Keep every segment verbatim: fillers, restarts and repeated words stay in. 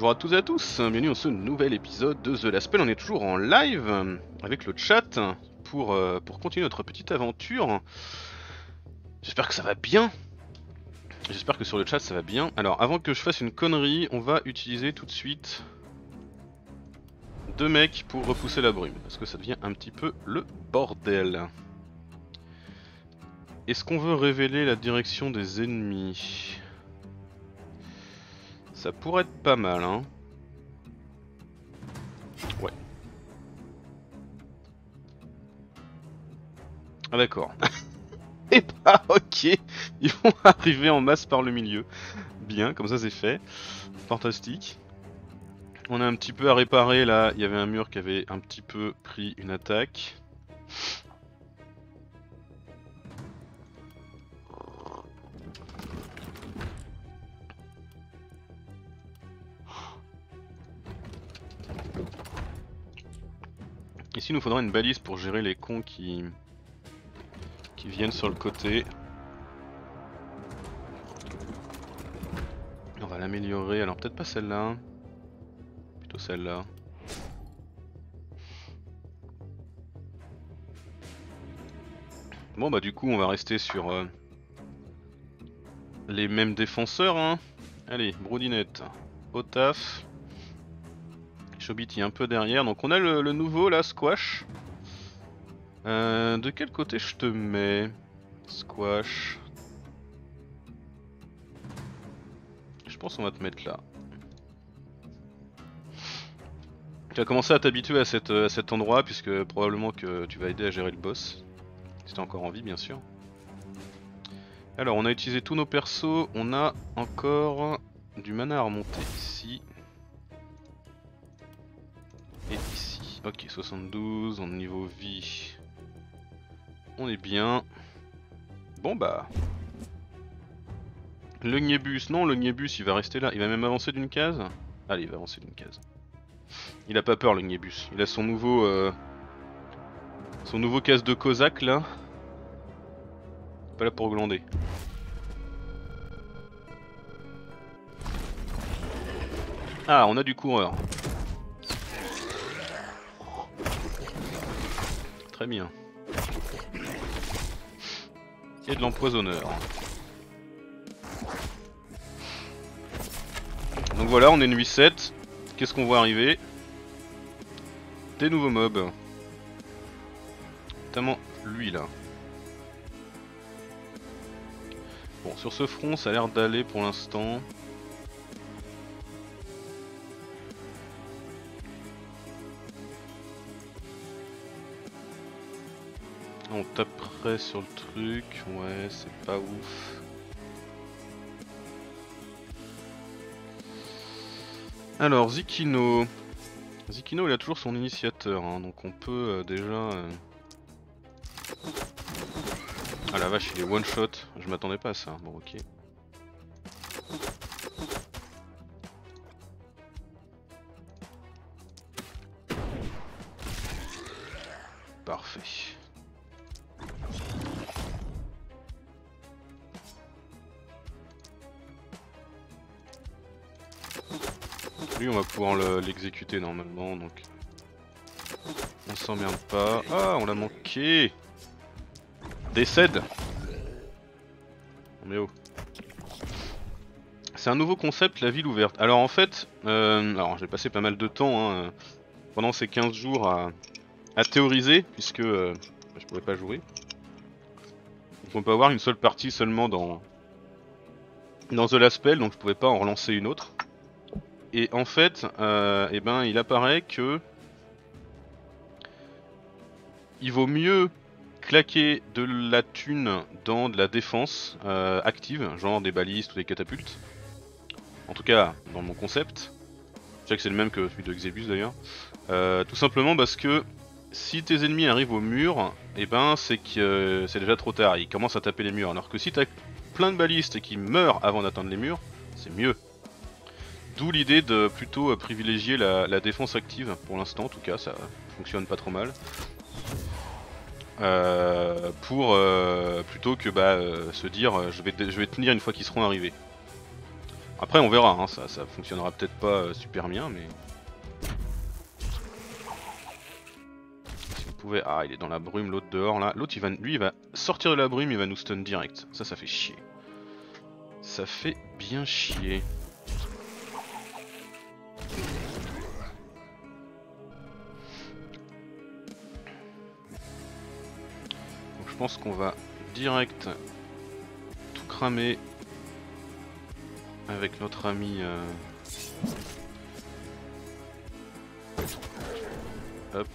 Bonjour à tous et à tous, bienvenue dans ce nouvel épisode de The Last Spell. On est toujours en live avec le chat pour, euh, pour continuer notre petite aventure. J'espère que ça va bien. J'espère que sur le chat ça va bien. Alors avant que je fasse une connerie, on va utiliser tout de suite deux mecs pour repousser la brume. Parce que ça devient un petit peu le bordel. Est-ce qu'on veut révéler la direction des ennemis ? Ça pourrait être pas mal, hein. Ouais. Ah d'accord. Et bah ok, ils vont arriver en masse par le milieu. Bien, comme ça c'est fait. Fantastique. On a un petit peu à réparer là, il y avait un mur qui avait un petit peu pris une attaque. Ici, il nous faudra une balise pour gérer les cons qui, qui viennent sur le côté. On va l'améliorer. Alors, peut-être pas celle-là. Plutôt celle-là. Bon, bah du coup, on va rester sur euh, les mêmes défenseurs. Hein. Allez, Broudinette, au taf. Chobiti un peu derrière, donc on a le, le nouveau là, Squash. Euh, de quel côté je te mets, Squash? Je pense qu'on va te mettre là. Tu vas commencer à t'habituer à, à cet endroit, puisque probablement que tu vas aider à gérer le boss. Si t'as encore envie, bien sûr. Alors, on a utilisé tous nos persos, on a encore du mana à remonter ici. Et ici, ok, soixante-douze, on est niveau vie, on est bien. Bon bah, le Ignibus, non, le Ignibus il va rester là, il va même avancer d'une case. Allez, il va avancer d'une case. Il a pas peur le Ignibus, il a son nouveau, euh, son nouveau casque de Cosaque là. Pas là pour glander. Ah, on a du coureur. Très bien. Et de l'empoisonneur. Donc voilà, on est nuit sept. Qu'est-ce qu'on voit arriver? Des nouveaux mobs. Notamment lui là. Bon, sur ce front, ça a l'air d'aller pour l'instant. On taperait sur le truc, ouais c'est pas ouf. Alors Zikino, Zikino il a toujours son initiateur, hein, donc on peut euh, déjà... Euh... Ah la vache il est one shot, je m'attendais pas à ça, bon ok. Parfait. Lui, on va pouvoir l'exécuter le, normalement, donc on s'emmerde pas. Ah, on l'a manqué. Décède. Mais oh. C'est un nouveau concept, la ville ouverte. Alors en fait, euh, alors j'ai passé pas mal de temps hein, pendant ces quinze jours à, à théoriser, puisque euh, je pouvais pas jouer. Donc on peut avoir une seule partie seulement dans, dans The Last Spell, donc je pouvais pas en relancer une autre. Et en fait, euh, et ben, il apparaît que il vaut mieux claquer de la thune dans de la défense euh, active, genre des balises ou des catapultes. En tout cas, dans mon concept. Je sais que c'est le même que celui de Exebus d'ailleurs. Euh, tout simplement parce que si tes ennemis arrivent au mur, et ben c'est que euh, c'est déjà trop tard, ils commencent à taper les murs. Alors que si t'as plein de balistes et qu'ils meurent avant d'atteindre les murs, c'est mieux. D'où l'idée de plutôt privilégier la, la défense active, pour l'instant en tout cas, ça fonctionne pas trop mal. Euh, pour euh, plutôt que bah, euh, se dire je vais, je vais tenir une fois qu'ils seront arrivés. Après on verra, hein, ça, ça fonctionnera peut-être pas euh, super bien, mais... Si on pouvait... Ah, il est dans la brume, l'autre dehors là. L'autre, il va... lui, il va sortir de la brume, il va nous stun direct. Ça, ça fait chier. Ça fait bien chier. Donc je pense qu'on va direct tout cramer avec notre ami euh... hop.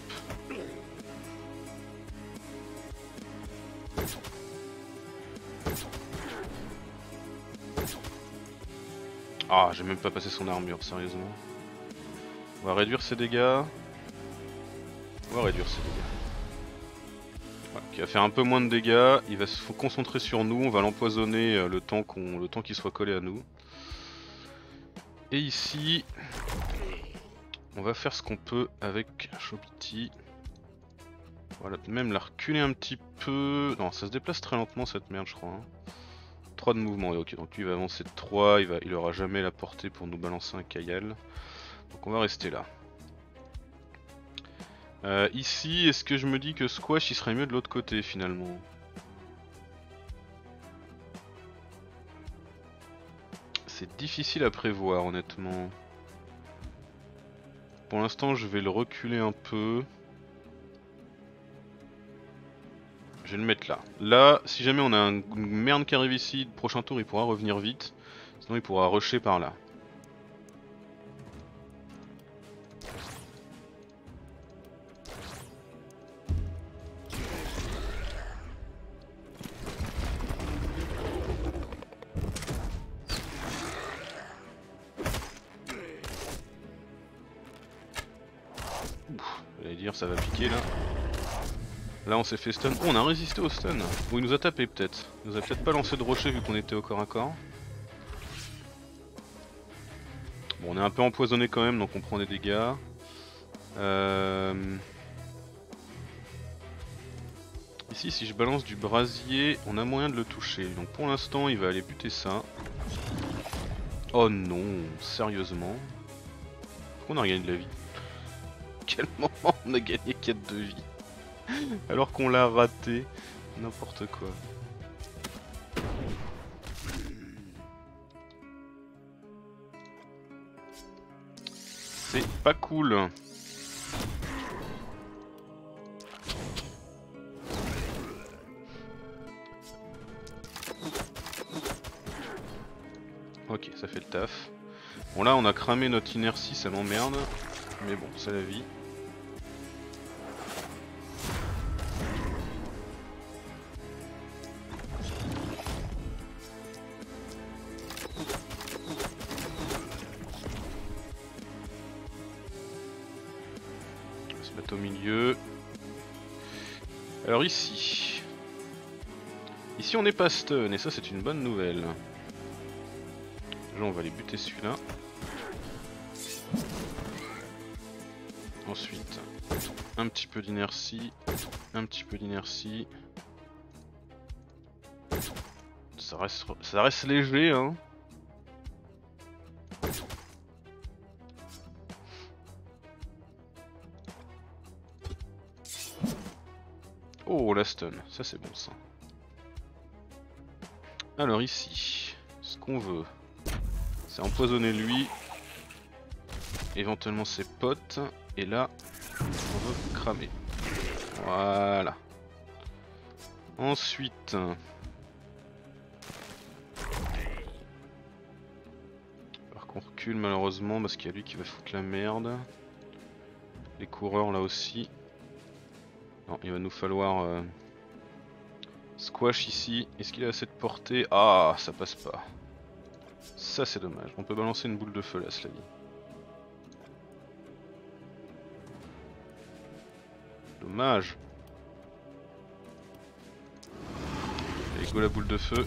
Ah, j'ai même pas passé son armure, sérieusement. On va réduire ses dégâts. On va réduire ses dégâts. Voilà, qui va faire un peu moins de dégâts. Il va se concentrer sur nous. On va l'empoisonner le temps qu'on, le temps qu'il soit collé à nous. Et ici, on va faire ce qu'on peut avec Chobiti. Voilà, même la reculer un petit peu. Non, ça se déplace très lentement cette merde, je crois. Hein. trois de mouvement, et ok, donc lui il va avancer de trois, il, va, il aura jamais la portée pour nous balancer un Kayal. Donc on va rester là. Euh, ici, est-ce que je me dis que Squash il serait mieux de l'autre côté finalement? C'est difficile à prévoir honnêtement. Pour l'instant je vais le reculer un peu. Je vais le mettre là. Là, si jamais on a une merde qui arrive ici, le prochain tour il pourra revenir vite. Sinon il pourra rusher par là. Ouf, j'allais dire ça va piquer là. Là on s'est fait stun, oh, on a résisté au stun. Ou il nous a tapé peut-être. Il nous a peut-être pas lancé de rocher vu qu'on était au corps à corps. Bon, on est un peu empoisonné quand même, donc on prend des dégâts. Euh... Ici si je balance du brasier, on a moyen de le toucher. Donc pour l'instant il va aller buter ça. Oh non, sérieusement. Pourquoi on a gagné de la vie? Quel moment on a gagné quatre de vie? Alors qu'on l'a raté, n'importe quoi. C'est pas cool. Ok, ça fait le taf. Bon là on a cramé notre inertie, ça m'emmerde. Mais bon, c'est la vie. Au milieu. Alors ici, ici on n'est pas stun et ça c'est une bonne nouvelle. Déjà on va aller buter celui-là. Ensuite, un petit peu d'inertie, un petit peu d'inertie. Ça reste, ça reste léger, hein. Oh la stun, ça c'est bon ça. Alors ici, ce qu'on veut, c'est empoisonner lui, éventuellement ses potes, et là, on veut cramer. Voilà. Ensuite, alors qu'on recule malheureusement parce qu'il y a lui qui va foutre la merde. Les coureurs là aussi. Non, il va nous falloir euh, Squash ici. Est-ce qu'il a assez de portée? Ah, ça passe pas. Ça c'est dommage. On peut balancer une boule de feu là, cela dit. Dommage. Allez go la boule de feu.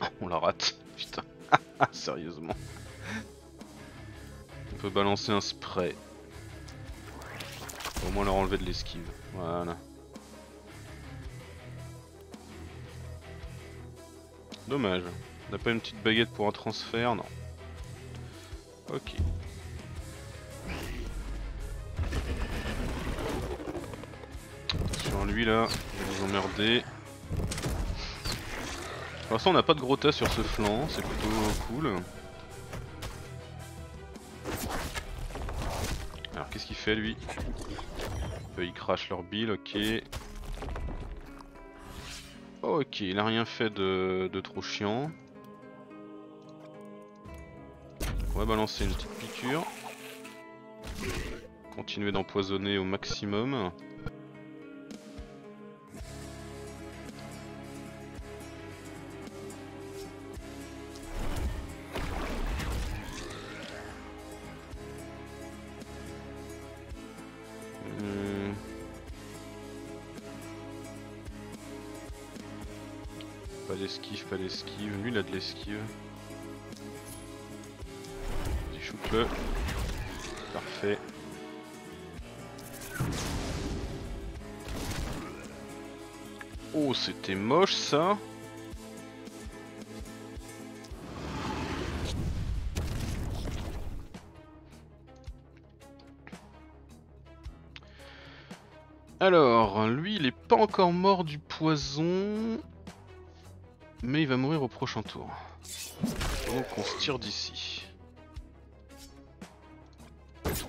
Oh, on la rate. Putain. Sérieusement. On peut balancer un spray. Au moins leur enlever de l'esquive, voilà. Dommage, On n'a pas une petite baguette pour un transfert, non. Ok. Attention à lui là, il va nous emmerder. Pour l'instant on n'a pas de Grotta sur ce flanc, c'est plutôt cool. Alors qu'est-ce qu'il fait lui? Il crache leur bile, ok. Ok, il a rien fait de, de trop chiant. On va balancer une petite piqûre. Continuer d'empoisonner au maximum. L'esquive, pas l'esquive, lui il a de l'esquive. Vas-y, shoot-le. Parfait. Oh, c'était moche ça. Alors, lui il est pas encore mort du poison. Mais il va mourir au prochain tour. Donc on se tire d'ici. Tu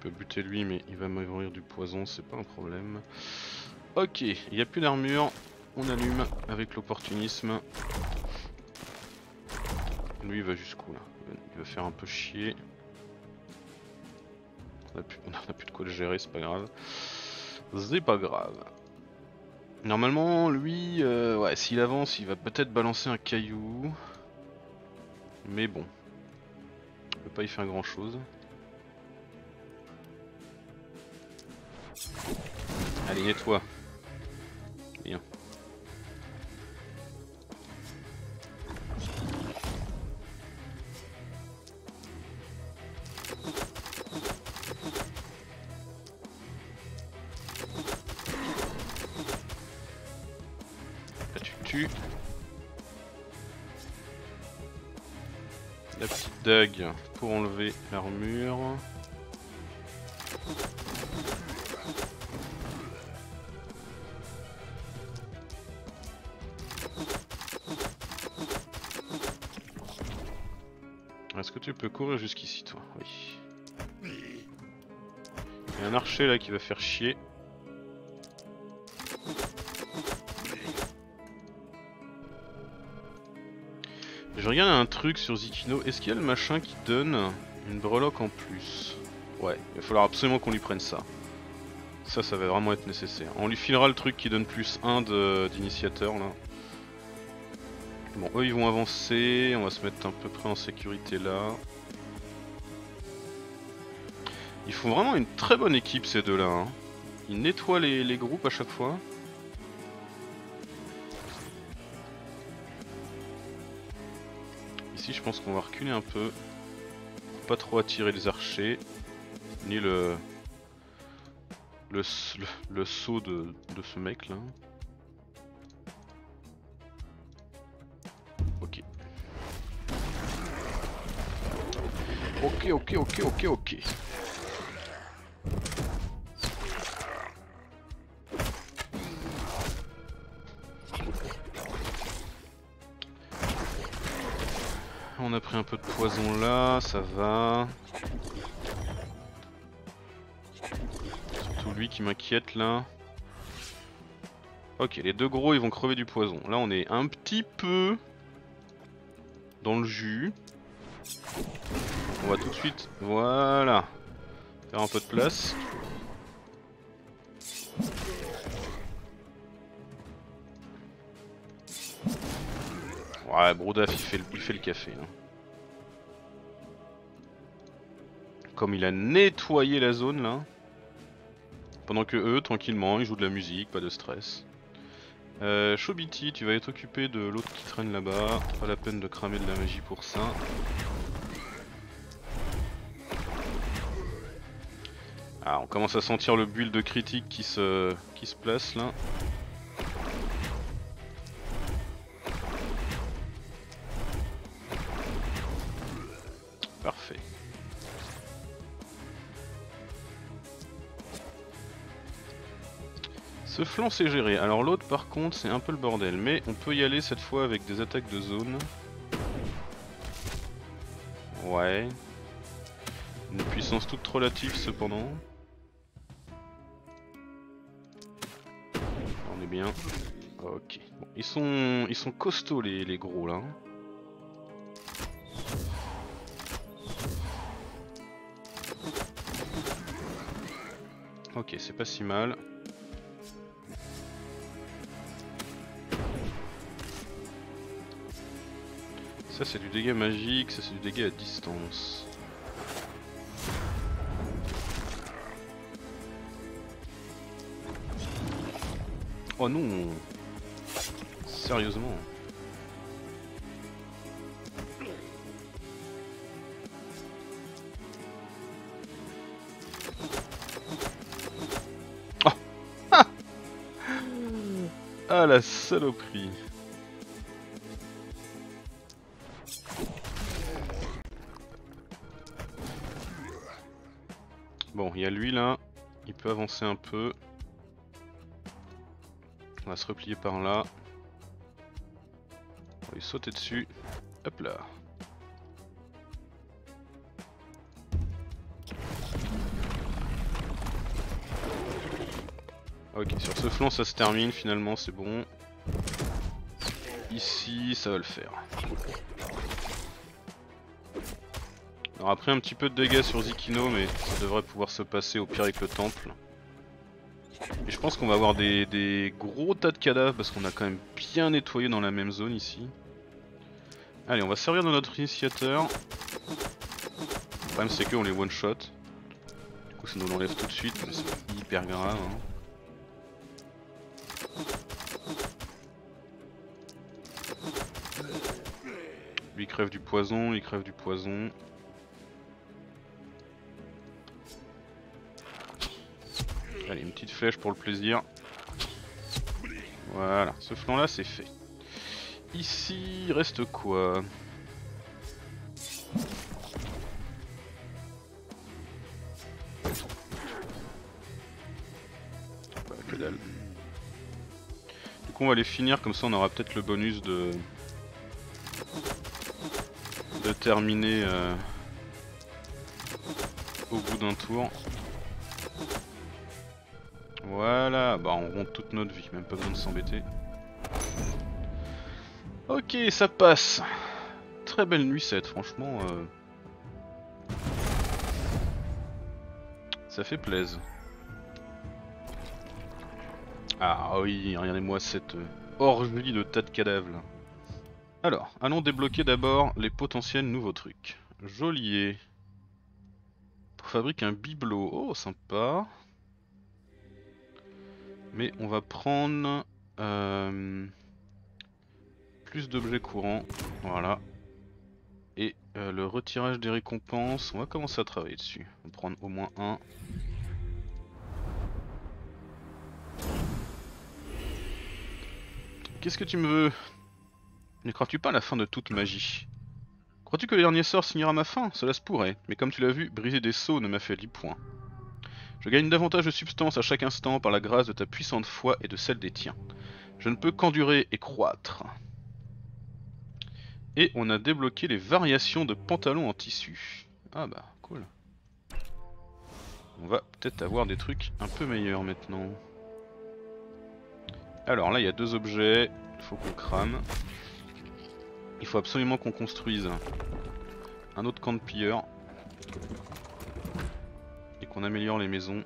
peux buter lui mais il va mourir du poison, c'est pas un problème. Ok, il n'y a plus d'armure, on allume avec l'opportunisme. Lui il va jusqu'où là? Il va faire un peu chier. On n'a plus, plus de quoi le gérer, c'est pas grave. C'est pas grave. Normalement lui, euh, ouais, s'il avance il va peut-être balancer un caillou. Mais bon, on ne peut pas y faire grand chose. Allez, nettoie. Bien. Là tu tues. La petite dague pour enlever l'armure. Tu peux courir jusqu'ici toi, oui. Il y a un archer là qui va faire chier. Je regarde un truc sur Zikino, est-ce qu'il y a le machin qui donne une breloque en plus? Ouais, il va falloir absolument qu'on lui prenne ça. Ça, ça va vraiment être nécessaire. On lui filera le truc qui donne plus un d'initiateur là. Bon, eux ils vont avancer, on va se mettre à peu près en sécurité là. Ils font vraiment une très bonne équipe ces deux là. Hein. Ils nettoient les, les groupes à chaque fois. Ici je pense qu'on va reculer un peu. Faut pas trop attirer les archers. Ni le... Le, le, le saut de, de ce mec là. Ok, ok, ok, ok, ok. On a pris un peu de poison là, ça va. Surtout lui qui m'inquiète là. Ok, les deux gros ils vont crever du poison. Là on est un petit peu dans le jus. On va tout de suite, voilà, faire un peu de place. Ouais, Broudaff il fait le, il fait le café. Hein. Comme il a nettoyé la zone là. Pendant que eux, tranquillement, ils jouent de la musique, pas de stress. Euh, Chobiti, tu vas t'occuper de l'autre qui traîne là-bas. Pas la peine de cramer de la magie pour ça. Ah, on commence à sentir le build de critique qui se, qui se place là. Parfait. Ce flanc c'est géré. Alors l'autre par contre c'est un peu le bordel. Mais on peut y aller cette fois avec des attaques de zone. Ouais. Une puissance toute relative cependant. Bien. Ok. Bon, ils sont ils sont costauds les, les gros là. Ok, c'est pas si mal. Ça c'est du dégât magique, ça c'est du dégât à distance. Oh non! Sérieusement! Oh. Ah la saloperie! Bon, il y a lui là, il peut avancer un peu. On va se replier par là. On va lui sauter dessus. Hop là. Ok, sur ce flanc ça se termine finalement, c'est bon. Ici, ça va le faire. Alors après un petit peu de dégâts sur Zikino, mais ça devrait pouvoir se passer au pire avec le temple. Et je pense qu'on va avoir des, des gros tas de cadavres parce qu'on a quand même bien nettoyé dans la même zone ici. Allez, on va servir de notre initiateur. Le problème c'est qu'on les one shot. Du coup ça nous l'enlève tout de suite, mais c'est pas hyper grave hein. Lui il crève du poison, lui il crève du poison. Allez, une petite flèche pour le plaisir. Voilà, ce flanc là c'est fait. Ici, il reste quoi? Bah, que dalle. Du coup on va les finir, comme ça on aura peut-être le bonus de... de terminer euh... au bout d'un tour. Voilà, bah on rompt toute notre vie, même pas besoin de s'embêter. Ok, ça passe. Très belle nuit cette, franchement. Euh... Ça fait plaisir. Ah oui, regardez-moi cette orgie de tas de cadavres là. Alors, allons débloquer d'abord les potentiels nouveaux trucs. Geôlier. Fabrique un bibelot, oh sympa. Mais on va prendre euh, plus d'objets courants, voilà. Et euh, le retirage des récompenses, on va commencer à travailler dessus. On va prendre au moins un. Qu'est-ce que tu me veux? Ne crois-tu pas à la fin de toute magie? Crois-tu que le dernier sort signera ma fin? Cela se pourrait, mais comme tu l'as vu, briser des sceaux ne m'affaiblit point. Je gagne davantage de substance à chaque instant par la grâce de ta puissante foi et de celle des tiens. Je ne peux qu'endurer et croître. Et on a débloqué les variations de pantalons en tissu. Ah bah cool. On va peut-être avoir des trucs un peu meilleurs maintenant. Alors là il y a deux objets, il faut qu'on crame. Il faut absolument qu'on construise un autre camp de pilleurs. On améliore les maisons.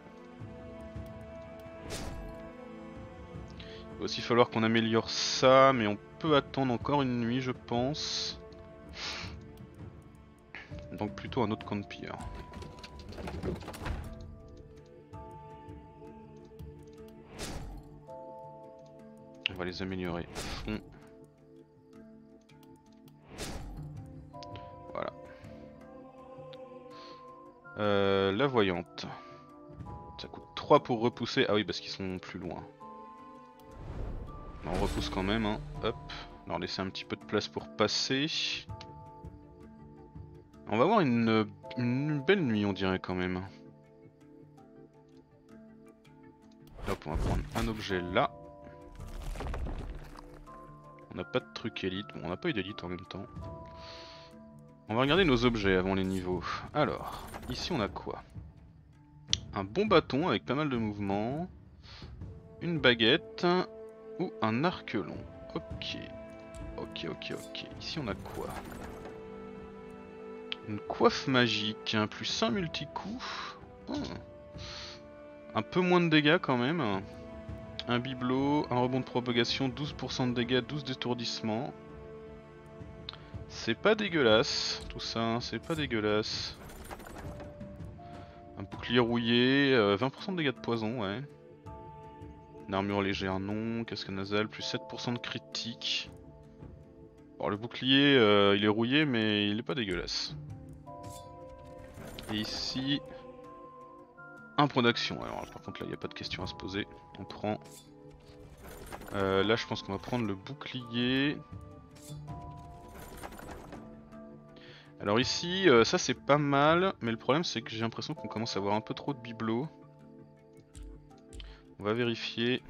Il va aussi falloir qu'on améliore ça, mais on peut attendre encore une nuit je pense. Donc plutôt un autre camp de pilleurs. va les améliorer. Fond. Voilà. Euh, la voyante. Ça coûte trois pour repousser. Ah oui, parce qu'ils sont plus loin. On repousse quand même, hein. Hop. Alors laisser un petit peu de place pour passer. On va avoir une, une belle nuit, on dirait quand même. Hop, on va prendre un objet là. On n'a pas de truc élite. Bon, on n'a pas eu d'élite en même temps. On va regarder nos objets avant les niveaux. Alors, ici on a quoi? Un bon bâton avec pas mal de mouvements. Une baguette. Ou un arc long. Ok. Ok, ok, ok. Ici on a quoi? Une coiffe magique. Un plus cinq multicoups. Oh. Un peu moins de dégâts quand même. Un bibelot, un rebond de propagation, douze pour cent de dégâts, douze d'étourdissement. C'est pas dégueulasse, tout ça, hein, c'est pas dégueulasse. Un bouclier rouillé, euh, vingt pour cent de dégâts de poison, ouais. Une armure légère, non. Casque nasal, plus sept pour cent de critique. Bon, le bouclier, euh, il est rouillé, mais il est pas dégueulasse. Et ici... un point d'action, alors par contre là il n'y a pas de question à se poser, on prend euh, là je pense qu'on va prendre le bouclier. Alors ici euh, ça c'est pas mal, mais le problème c'est que j'ai l'impression qu'on commence à avoir un peu trop de bibelots. On va vérifier.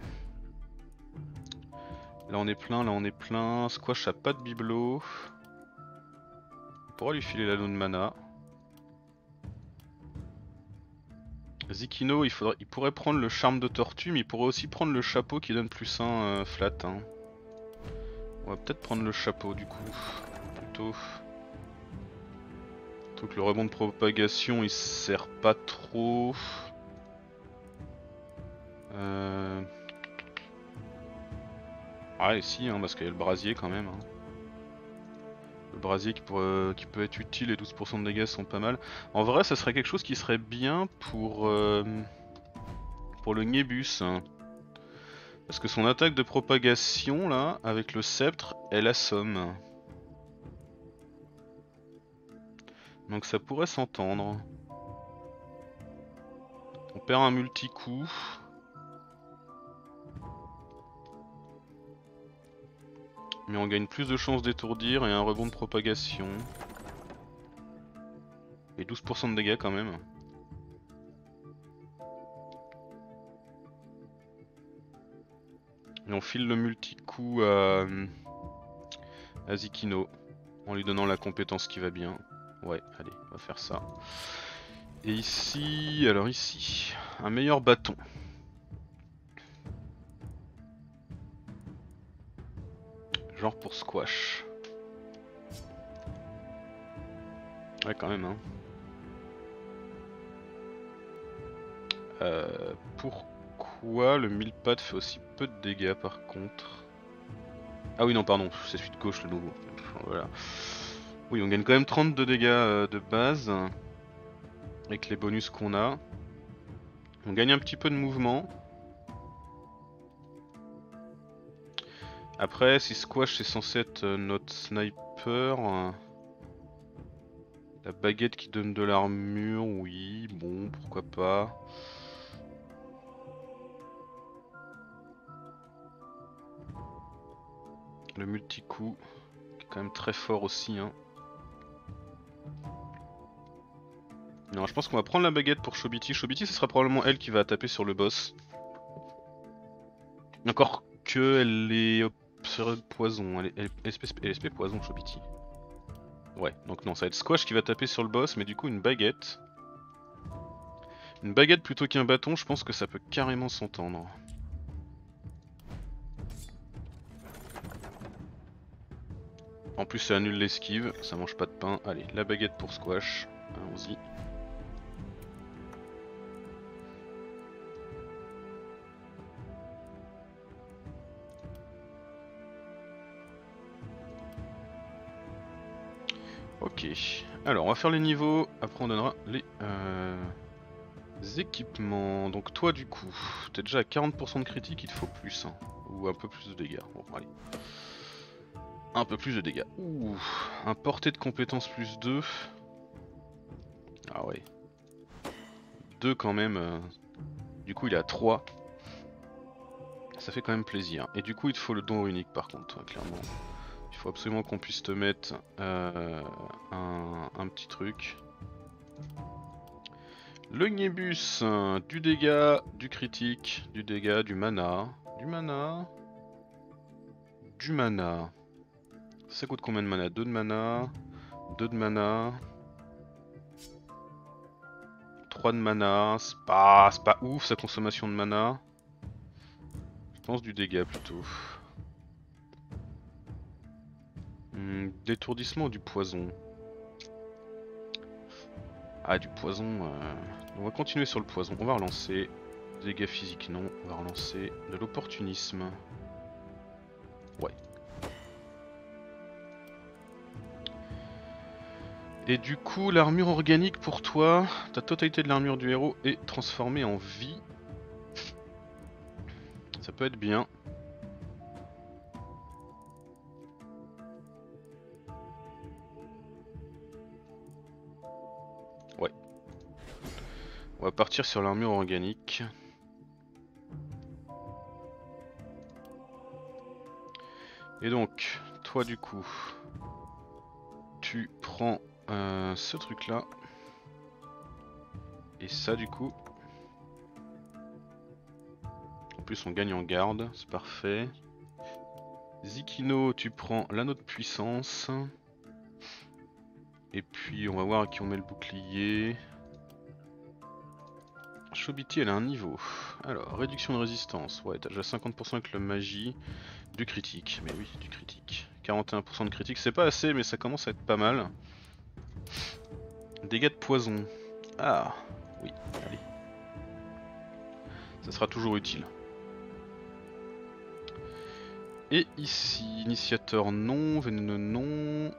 Là on est plein, là on est plein. Squash a pas de bibelots, on pourra lui filer l'anneau de mana. Zikino, il, faudrait, il pourrait prendre le charme de tortue, mais il pourrait aussi prendre le chapeau qui donne plus un euh, flat. Hein. On va peut-être prendre le chapeau du coup, plutôt. Donc le rebond de propagation, il sert pas trop. Euh... Ah et si, hein, parce qu'il y a le brasier quand même. Hein. Le brasier qui, pour, euh, qui peut être utile et douze pour cent de dégâts sont pas mal. En vrai, ça serait quelque chose qui serait bien pour, euh, pour le Ignibus. Hein. Parce que son attaque de propagation, là, avec le sceptre, elle assomme. Donc ça pourrait s'entendre. On perd un multi-coup. Mais on gagne plus de chances d'étourdir et un rebond de propagation. Et douze pour cent de dégâts quand même. Et on file le multi-coup à, à Zikino. En lui donnant la compétence qui va bien. Ouais, allez, on va faire ça. Et ici, alors ici, un meilleur bâton. Genre pour squash. Ouais quand même hein. Euh, pourquoi le mille pattes fait aussi peu de dégâts par contre? Ah oui non pardon, c'est celui de gauche le nouveau. Voilà. Oui on gagne quand même trente de dégâts euh, de base. Avec les bonus qu'on a. On gagne un petit peu de mouvement. Après, si Squash c'est censé être notre sniper, la baguette qui donne de l'armure, oui, bon, pourquoi pas. Le multi-coup, qui est quand même très fort aussi. Hein. Non, je pense qu'on va prendre la baguette pour Chobiti. Chobiti, ce sera probablement elle qui va taper sur le boss. Encore que elle est... poison, elle est L S P poison Chobiti. Ouais, donc non, ça va être Squash qui va taper sur le boss, mais du coup une baguette. Une baguette plutôt qu'un bâton, je pense que ça peut carrément s'entendre. En plus ça annule l'esquive, ça mange pas de pain. Allez, la baguette pour Squash, allons-y. Ok, alors on va faire les niveaux, après on donnera les, euh, les équipements. Donc toi du coup, t'es déjà à quarante pour cent de critique, il te faut plus. Hein. Ou un peu plus de dégâts. Bon, allez. Un peu plus de dégâts. Ouh, un porté de compétence plus deux. Ah ouais. deux quand même. Du coup, il est à trois. Ça fait quand même plaisir. Et du coup, il te faut le don unique par contre, clairement. Il faut absolument qu'on puisse te mettre euh, un, un petit truc. Le Ignibus, hein, du dégât, du critique, du dégât, du mana. Du mana. Du mana. Ça coûte combien de mana? deux de mana. deux de mana. trois de mana. C'est pas, c'est pas ouf sa consommation de mana. Je pense du dégât plutôt. Hum, d'étourdissement ou du poison? Ah, du poison. Euh... On va continuer sur le poison. On va relancer. Dégâts physiques, non. On va relancer de l'opportunisme. Ouais. Et du coup, l'armure organique pour toi, ta totalité de l'armure du héros est transformée en vie. Ça peut être bien. Ouais. On va partir sur l'armure organique. Et donc, toi du coup, tu prends euh, ce truc là. Et ça du coup... Plus on gagne en garde, c'est parfait. Zikino, tu prends l'anneau de puissance. Et puis on va voir à qui on met le bouclier. Chobiti, elle a un niveau. Alors, réduction de résistance. Ouais, t'as déjà cinquante pour cent avec le magie. Du critique, mais oui, du critique. quarante et un pour cent de critique, c'est pas assez, mais ça commence à être pas mal. Dégâts de poison. Ah, oui, allez. Ça sera toujours utile. Et ici, initiateur non, vénéneux non,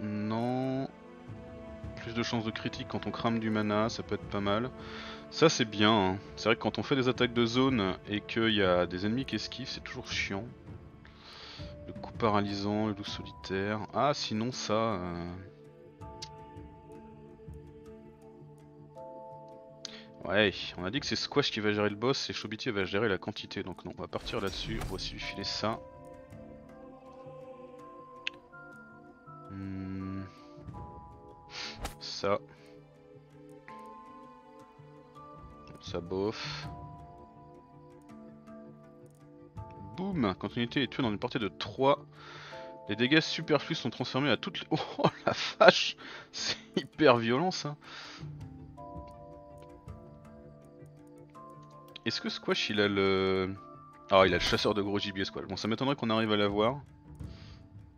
non, plus de chances de critique quand on crame du mana, ça peut être pas mal. Ça c'est bien, hein. C'est vrai que quand on fait des attaques de zone et qu'il y a des ennemis qui esquivent, c'est toujours chiant. Le coup paralysant, le loup solitaire, ah sinon ça... Euh... Ouais, on a dit que c'est Squash qui va gérer le boss et Chobiti va gérer la quantité, donc non, on va partir là-dessus, on va aussi lui filer ça. Ça, ça bof. Boum, quand une unité est tuée dans une portée de trois, les dégâts superflus sont transformés à toutes les... Oh la vache, c'est hyper violent ça. Est-ce que Squash il a le... Ah il a le chasseur de gros gibier Squash, bon ça m'étonnerait qu'on arrive à l'avoir.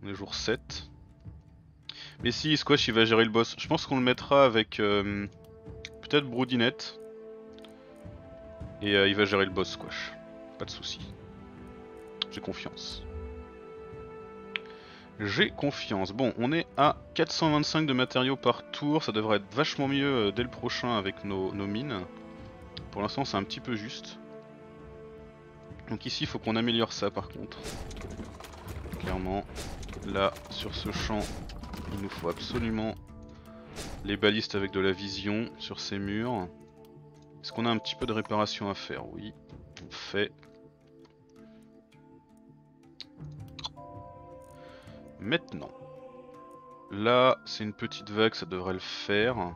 On est jour sept. Mais si, Squash il va gérer le boss. Je pense qu'on le mettra avec euh, peut-être Broudinette. Et euh, il va gérer le boss Squash. Pas de souci. J'ai confiance. J'ai confiance. Bon, on est à quatre cent vingt-cinq de matériaux par tour. Ça devrait être vachement mieux dès le prochain avec nos, nos mines. Pour l'instant c'est un petit peu juste. Donc ici il faut qu'on améliore ça par contre. Clairement, là sur ce champ... Il nous faut absolument les balistes avec de la vision sur ces murs. Est-ce qu'on a un petit peu de réparation à faire? Oui, on fait. Maintenant. Là, c'est une petite vague, ça devrait le faire.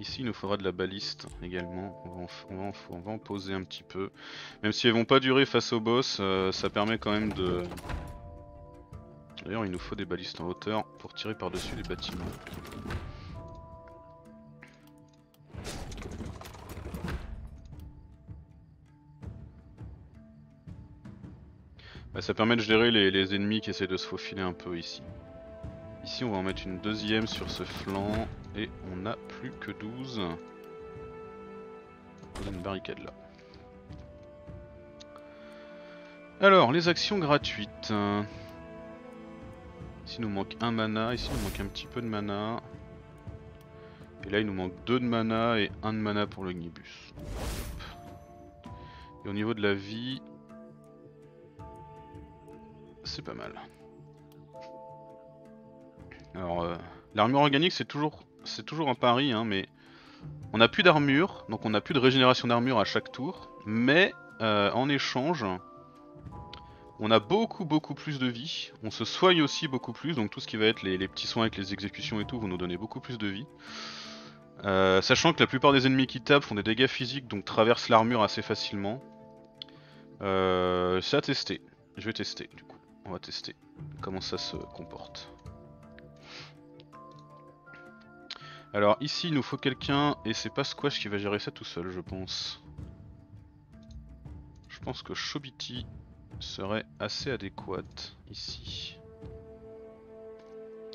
Ici il nous faudra de la baliste également, on va, en, on, va en, on va en poser un petit peu. Même si elles vont pas durer face au boss, euh, ça permet quand même de... D'ailleurs il nous faut des balistes en hauteur pour tirer par-dessus les bâtiments. Bah, ça permet de gérer les, les ennemis qui essaient de se faufiler un peu ici. Ici on va en mettre une deuxième sur ce flanc et on n'a plus que douze. On a une barricade là. Alors les actions gratuites. Ici il nous manque un mana, ici il nous manque un petit peu de mana. Et là il nous manque deux de mana et un de mana pour le Ignibus. Et au niveau de la vie, c'est pas mal. Alors euh, l'armure organique c'est toujours c'est toujours un pari hein, mais on n'a plus d'armure, donc on n'a plus de régénération d'armure à chaque tour, mais euh, en échange on a beaucoup beaucoup plus de vie, on se soigne aussi beaucoup plus, donc tout ce qui va être les, les petits soins avec les exécutions et tout vont nous donner beaucoup plus de vie. Euh, sachant que la plupart des ennemis qui tapent font des dégâts physiques, donc traversent l'armure assez facilement. Euh, c'est à tester, je vais tester du coup, on va tester comment ça se comporte. Alors ici il nous faut quelqu'un, et c'est pas Squash qui va gérer ça tout seul je pense. Je pense que Chobiti serait assez adéquate ici.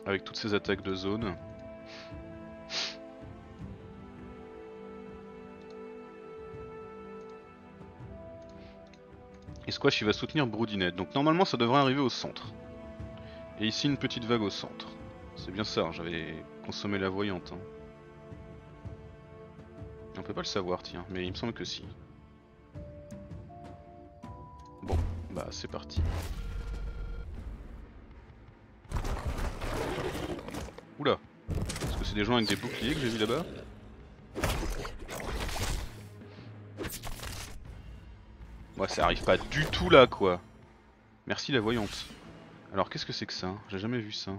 Avec toutes ces attaques de zone. Et Squash il va soutenir Broudinette, donc normalement ça devrait arriver au centre. Et ici une petite vague au centre. C'est bien ça, j'avais consommé la voyante. Hein. On peut pas le savoir, tiens, mais il me semble que si. Bon, bah c'est parti. Oula, est-ce que c'est des gens avec des boucliers que j'ai vu là-bas? Ouais, ça arrive pas du tout là, quoi. Merci la voyante. Alors qu'est-ce que c'est que ça? J'ai jamais vu ça.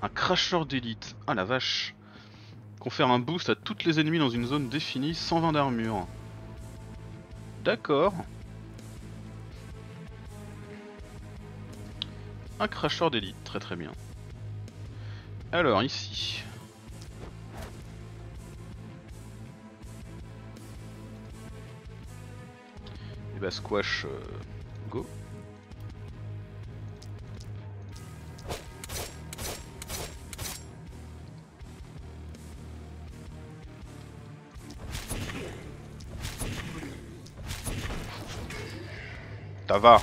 Un cracheur d'élite, ah la vache. Confère un boost à toutes les ennemis dans une zone définie, cent vingt d'armure. D'accord. Un cracheur d'élite, très très bien. Alors ici. Et bah Squash, euh, go. Ça va,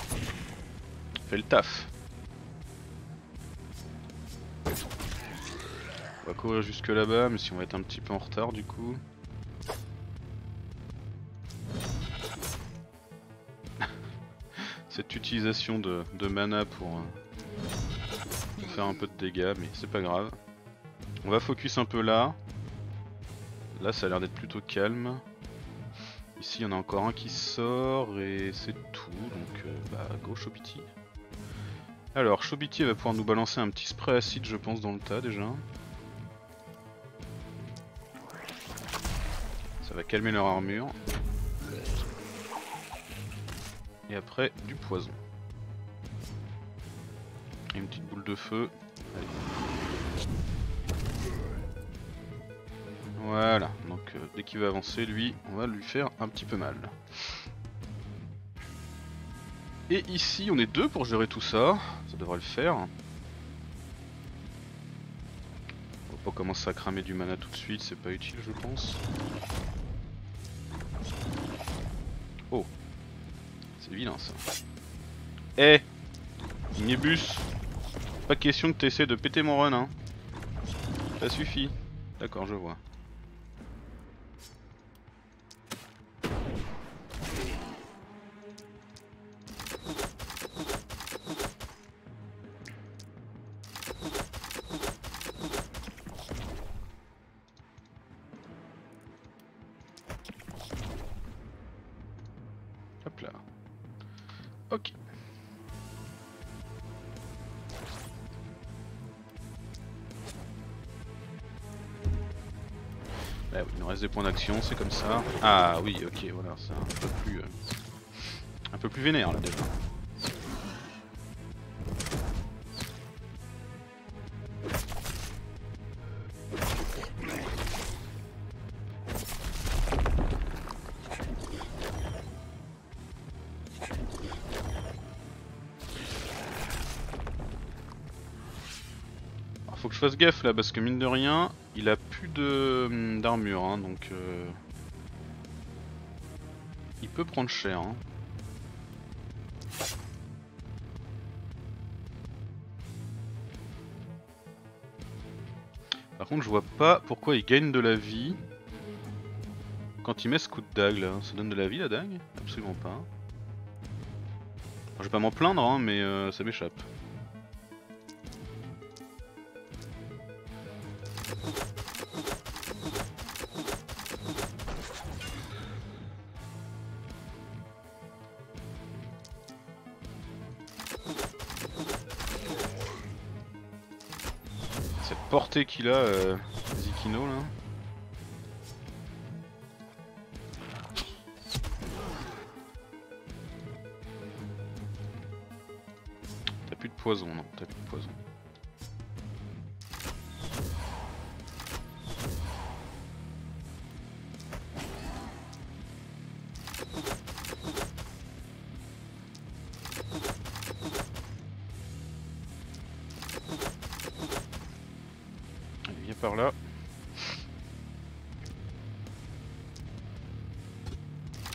fais le taf. On va courir jusque là-bas, mais si on va être un petit peu en retard du coup. Cette utilisation de, de mana pour, euh, pour faire un peu de dégâts, mais c'est pas grave. On va focus un peu là. Là ça a l'air d'être plutôt calme. Ici, il y en a encore un qui sort et c'est tout, donc euh, bah go Chobiti. Alors Chobiti va pouvoir nous balancer un petit spray acide je pense dans le tas déjà. Ça va calmer leur armure. Et après du poison. Et une petite boule de feu. Allez. Voilà, donc euh, dès qu'il va avancer, lui, on va lui faire un petit peu mal. Et ici, on est deux pour gérer tout ça, ça devrait le faire. On va pas commencer à cramer du mana tout de suite, c'est pas utile je pense. Oh, c'est vilain ça. Eh, hey, Ignibus, pas question que t'essaies de péter mon run, hein. Ça suffit. D'accord, je vois. Hop là. Ok. Ah oui, il nous reste des points d'action, c'est comme ça. Ah oui, ok, voilà, c'est un peu plus... Euh, un peu plus vénère là déjà. Alors faut que je fasse gaffe là, parce que mine de rien... Il a plus de d'armure hein, donc euh, il peut prendre cher hein. Par contre je vois pas pourquoi il gagne de la vie quand il met ce coup de dague là. Ça donne de la vie la dague? Absolument pas. Alors, je vais pas m'en plaindre hein, mais euh, ça m'échappe. Portée qu'il a, euh, Zikino là. T'as plus de poison, non, t'as plus de poison. Là.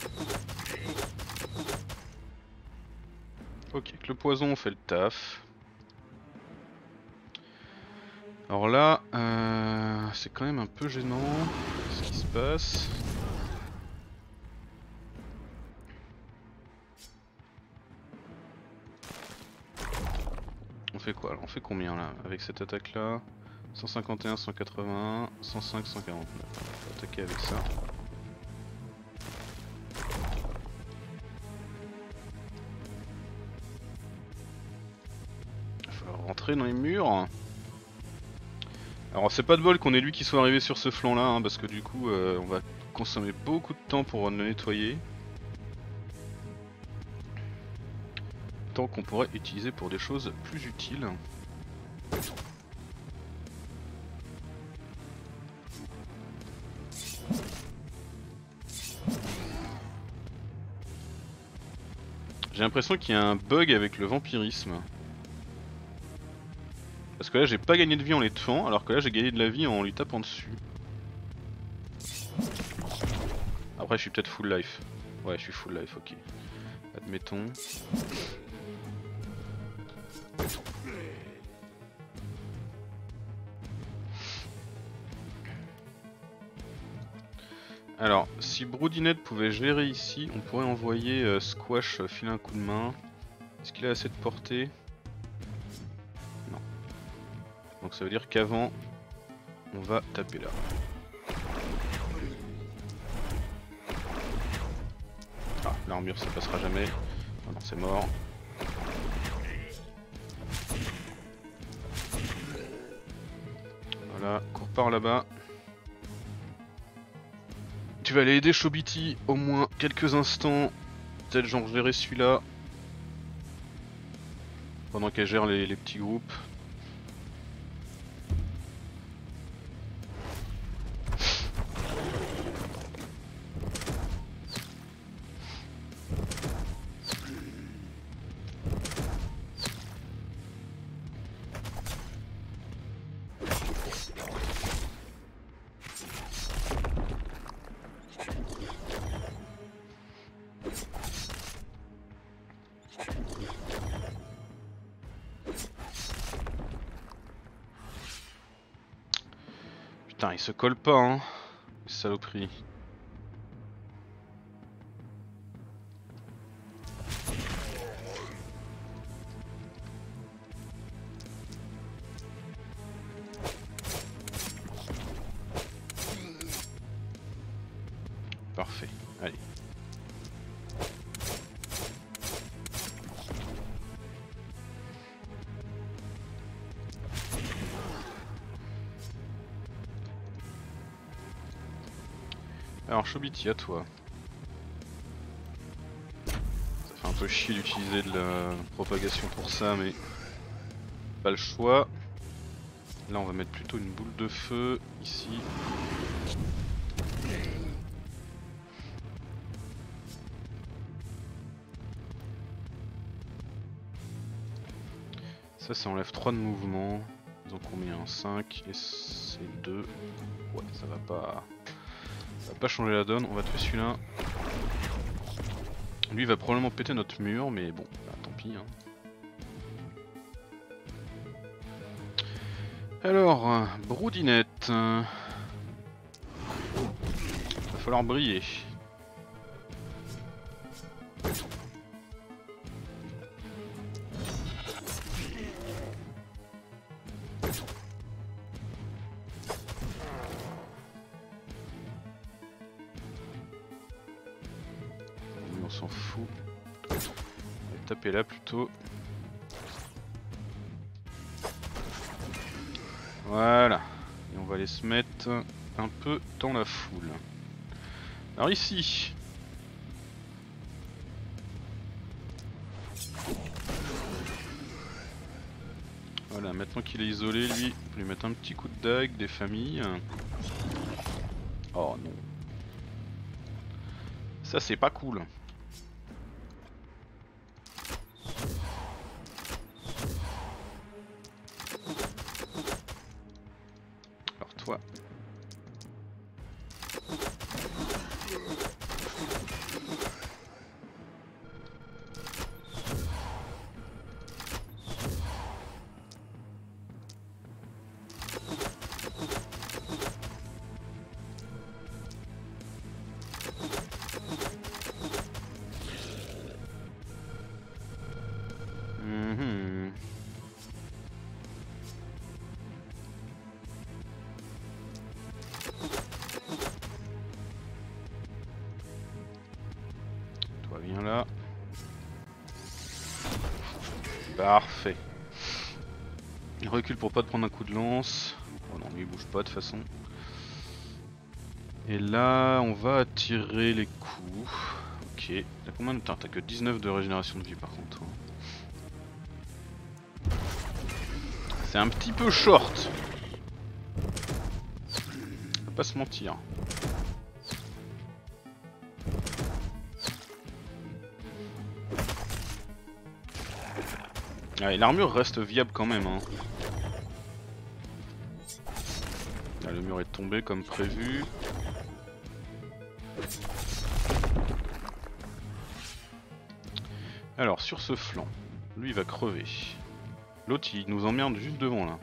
Ok, avec le poison on fait le taf. Alors là, euh, c'est quand même un peu gênant ce qui se passe. On fait quoi? Alors on fait combien là? Avec cette attaque là cent cinquante et un, cent quatre-vingt-un, cent cinq, cent quarante-neuf. On va attaquer avec ça. Il va falloir rentrer dans les murs. Alors c'est pas de bol qu'on ait lui qui soit arrivé sur ce flanc là, hein, parce que du coup euh, on va consommer beaucoup de temps pour le nettoyer. Temps qu'on pourrait utiliser pour des choses plus utiles. J'ai l'impression qu'il y a un bug avec le vampirisme. Parce que là j'ai pas gagné de vie en les tuant, alors que là j'ai gagné de la vie en lui tapant dessus. Après je suis peut-être full life. Ouais je suis full life, ok. Admettons. Alors, si Broudinette pouvait gérer ici, on pourrait envoyer euh, Squash euh, filer un coup de main. Est-ce qu'il a assez de portée? Non. Donc ça veut dire qu'avant, on va taper là. Ah, l'armure ça passera jamais. Ah non, c'est mort. Voilà, cours par là-bas. Tu vas aller aider Chobiti au moins quelques instants, peut-être j'en reverrai celui-là, pendant qu'elle gère les, les petits groupes. Putain, il se colle pas, hein, saloperie. Parfait, allez. Alors Chobiti, à toi. Ça fait un peu chier d'utiliser de la propagation pour ça, mais pas le choix. Là on va mettre plutôt une boule de feu ici. Ça, ça enlève trois de mouvement. Ils ont combien? cinq et c'est deux. Ouais, ça va pas... Ça va pas changer la donne, on va tuer celui-là. Lui il va probablement péter notre mur, mais bon, bah, tant pis. Hein. Alors, Broudinette. Euh... Va falloir briller. On s'en fout. On va taper là plutôt. Voilà, et on va aller se mettre un peu dans la foule. Alors ici, voilà, maintenant qu'il est isolé, lui, on peut lui mettre un petit coup de dague des familles. Oh non, ça c'est pas cool. Parfait. Il recule pour pas te prendre un coup de lance. Oh non, lui il bouge pas de toute façon. Et là, on va attirer les coups. Ok. T'as combien de temps ? T'as que dix-neuf de régénération de vie par contre. C'est un petit peu short. On va pas se mentir. Ah, et l'armure reste viable quand même hein. Ah, le mur est tombé comme prévu. Alors sur ce flanc, lui il va crever. L'autre il nous emmerde juste devant là.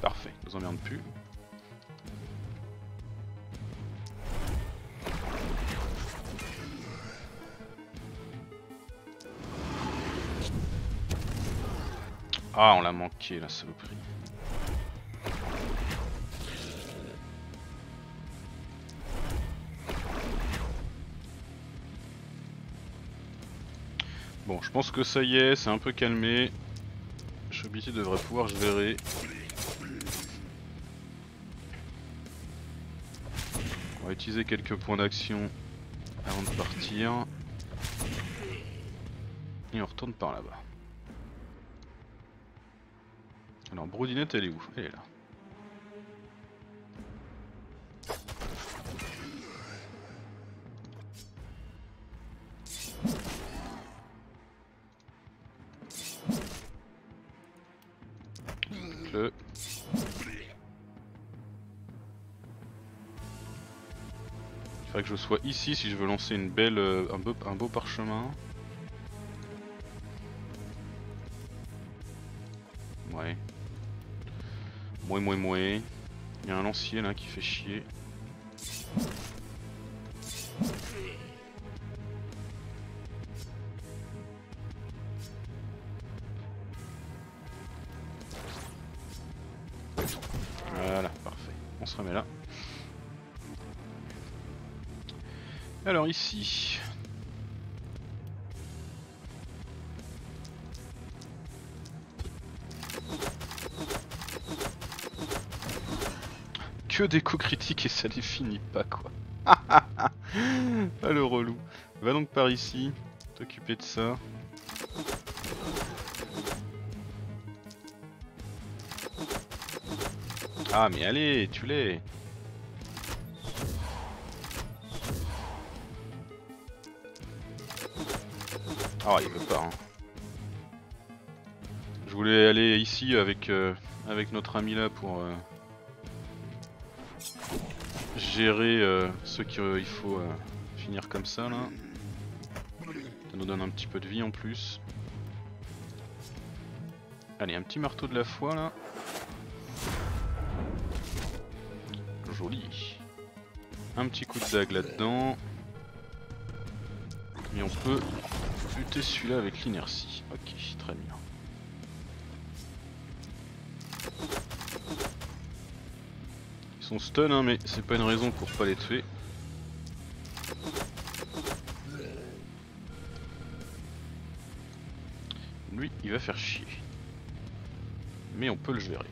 Parfait, il nous emmerde plus. Ah, on l'a manqué la saloperie. Bon, je pense que ça y est, c'est un peu calmé. Chobiti devrait pouvoir gérer. On va utiliser quelques points d'action avant de partir. Et on retourne par là-bas. Alors Broudinette elle est où? Elle est là. Le... Il faudrait que je sois ici si je veux lancer une belle, un beau, un beau parchemin. Ouais. Mouais mouais mouais, il y a un lancier là qui fait chier. Voilà, parfait, on se remet là. Alors ici... Que des coups critiques et ça les finit pas quoi. Ah le relou. Va donc par ici, t'occuper de ça. Ah mais allez, tu l'es. Ah il veut pas hein. Je voulais aller ici avec, euh, avec notre ami là pour... Euh, gérer euh, ceux qu'il euh, faut euh, finir comme ça là. Ça nous donne un petit peu de vie en plus. Allez, un petit marteau de la foi là. Joli. Un petit coup de dague là-dedans. Et on peut buter celui-là avec l'inertie. Ok, très bien. Ils sont stun hein, mais c'est pas une raison pour pas les tuer. Lui, il va faire chier. Mais on peut le gérer.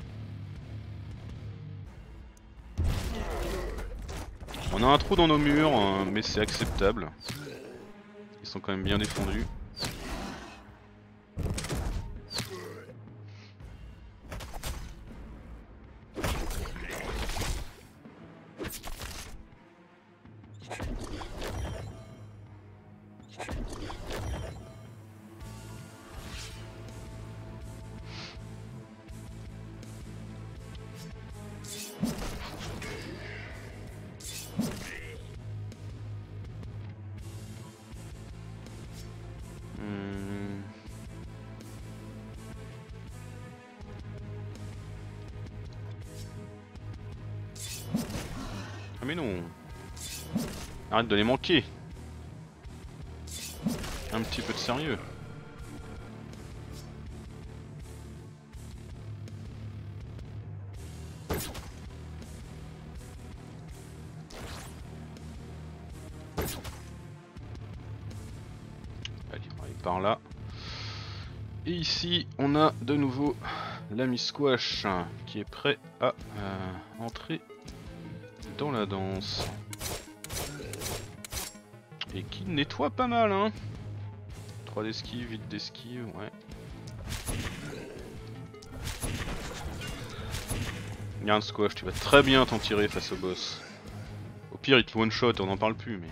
On a un trou dans nos murs, hein, mais c'est acceptable. Ils sont quand même bien défendus. Mais non, arrête de les manquer. Un petit peu de sérieux. Allez, on va aller par là. Et ici, on a de nouveau l'ami Squash qui est prêt à euh, entrer dans la danse et qui nettoie pas mal hein. trois d'esquive, huit d'esquive, ouais. Regarde Squash, tu vas très bien t'en tirer face au boss. Au pire il te one shot, on n'en parle plus mais.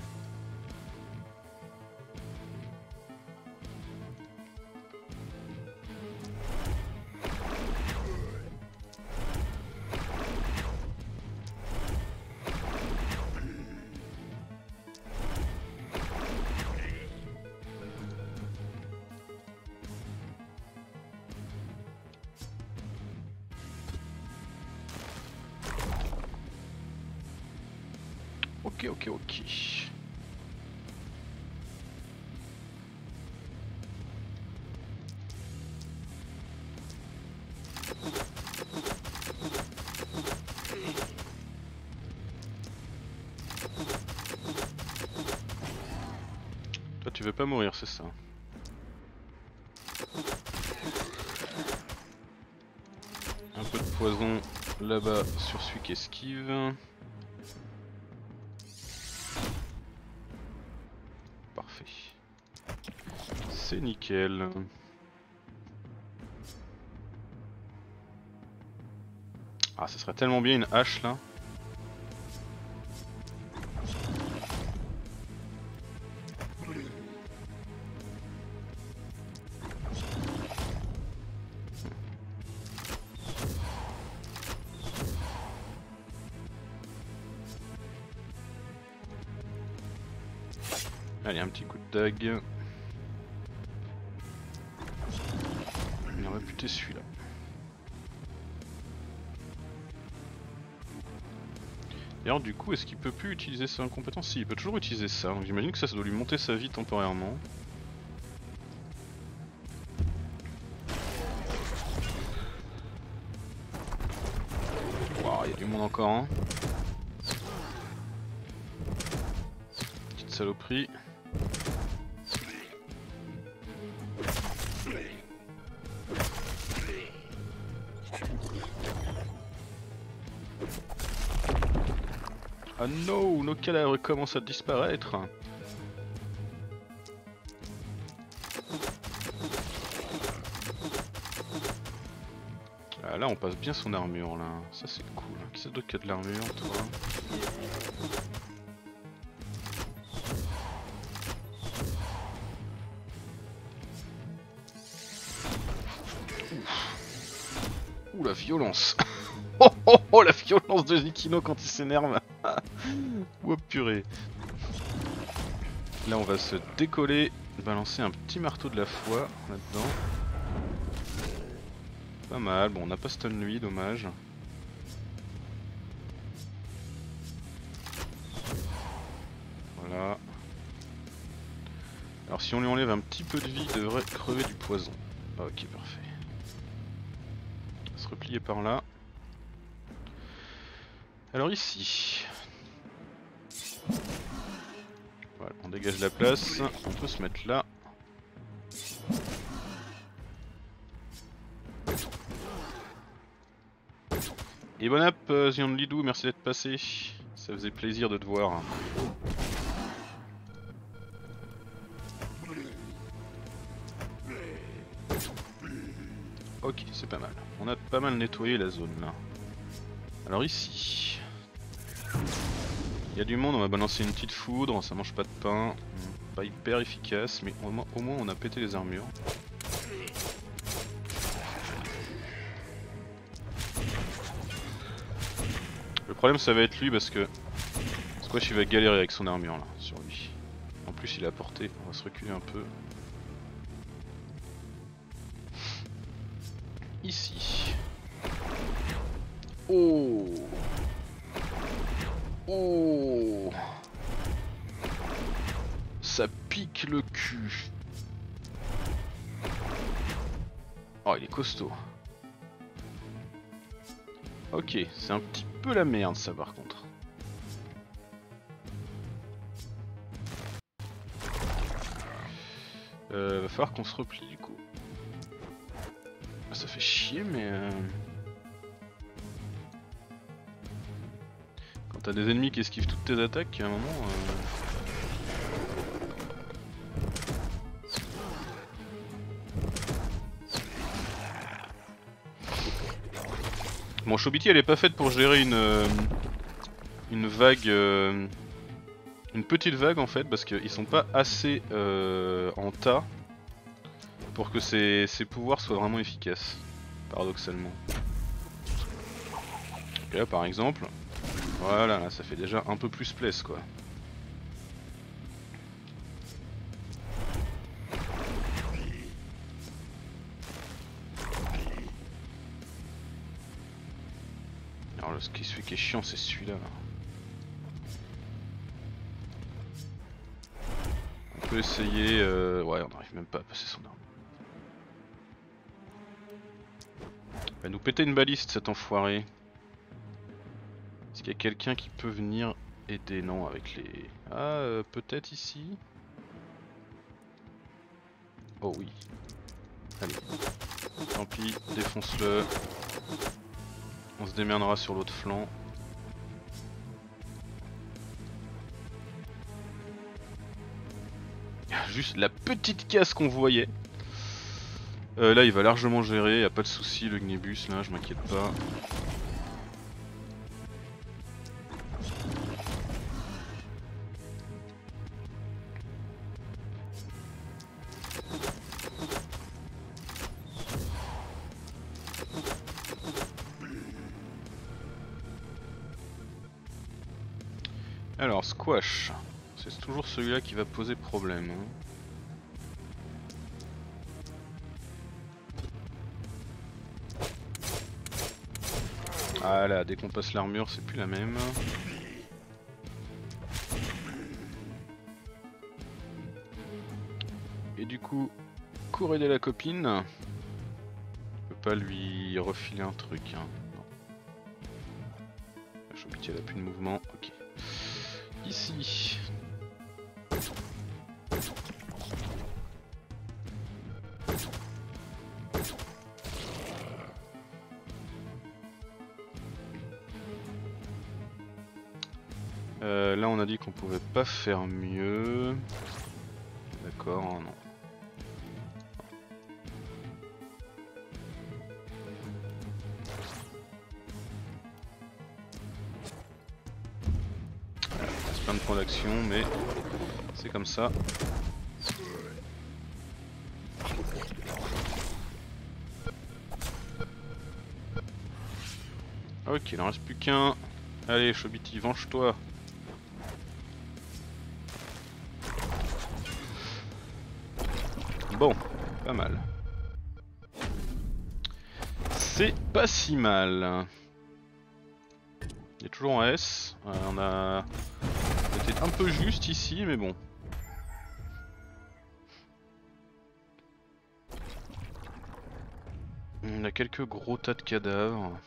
Ok, ok, ok. Toi, tu veux pas mourir, c'est ça? Un peu de poison là-bas sur celui qui esquive. C'est nickel. Ah, ça serait tellement bien une hache là. Allez, un petit coup de dague. Buter celui-là. D'ailleurs du coup est-ce qu'il peut plus utiliser sa compétence? Si, il peut toujours utiliser ça, donc j'imagine que ça, ça doit lui monter sa vie temporairement. Waouh, il y a du monde encore hein. Petite saloperie. Ah non, nos cadavres commencent à disparaître. Ah là on passe bien son armure là, ça c'est cool. Qui c'est d'autre qui a de l'armure toi? Ouh la violence. Oh oh oh la violence de Zikino quand il s'énerve. Oh purée. Là on va se décoller, balancer un petit marteau de la foi là-dedans. Pas mal, bon on n'a pas stun lui, dommage. Voilà. Alors si on lui enlève un petit peu de vie, il devrait crever du poison. Ok, parfait. On va se replier par là. Alors ici... Voilà, on dégage la place, on peut se mettre là. Et bon app, euh, Zion Lidou, merci d'être passé, ça faisait plaisir de te voir. Ok, c'est pas mal, on a pas mal nettoyé la zone là. Alors ici, il y a du monde, on va balancer une petite foudre, ça mange pas de pain, pas hyper efficace, mais au moins, au moins on a pété les armures. Le problème ça va être lui parce que Squash il va galérer avec son armure là sur lui. En plus il a porté, on va se reculer un peu. Ici. Oh. Oh. Ça pique le cul. Oh il est costaud. Ok, c'est un petit peu la merde ça par contre. Euh, va falloir qu'on se replie du coup. Ça fait chier mais... Euh... Quand t'as des ennemis qui esquivent toutes tes attaques, à un moment... Euh... Bon, Chobiti elle est pas faite pour gérer une, euh, une vague, euh, une petite vague en fait, parce qu'ils sont pas assez euh, en tas pour que ses, ses pouvoirs soient vraiment efficaces, paradoxalement. Et là par exemple, voilà, là, ça fait déjà un peu plus place quoi. Ce qui est chiant, c'est celui-là. On peut essayer. Euh... Ouais, on n'arrive même pas à passer son arme. Il va nous péter une baliste, cet enfoiré. Est-ce qu'il y a quelqu'un qui peut venir aider? Non, avec les. Ah, euh, peut-être ici. Oh oui. Allez. Tant pis, défonce-le. On se démerdera sur l'autre flanc. Juste la petite casse qu'on voyait. Euh, là il va largement gérer, y a pas de souci, le Ignibus là, je m'inquiète pas. Alors Squash, c'est toujours celui-là qui va poser problème. Ah là, dès qu'on passe l'armure, c'est plus la même. Et du coup, cours aider la copine. Je peux pas lui refiler un truc. Hein. Non. Chobiti, elle a plus de mouvement. Ok. Ici. Euh, là on a dit qu'on pouvait pas faire mieux. D'accord, hein, non. De points d'action, mais c'est comme ça. Ok, il en reste plus qu'un. Allez, Chobiti, venge-toi. Bon, pas mal. C'est pas si mal. Il est toujours en S. Euh, on a été un peu juste ici, mais bon. On a quelques gros tas de cadavres.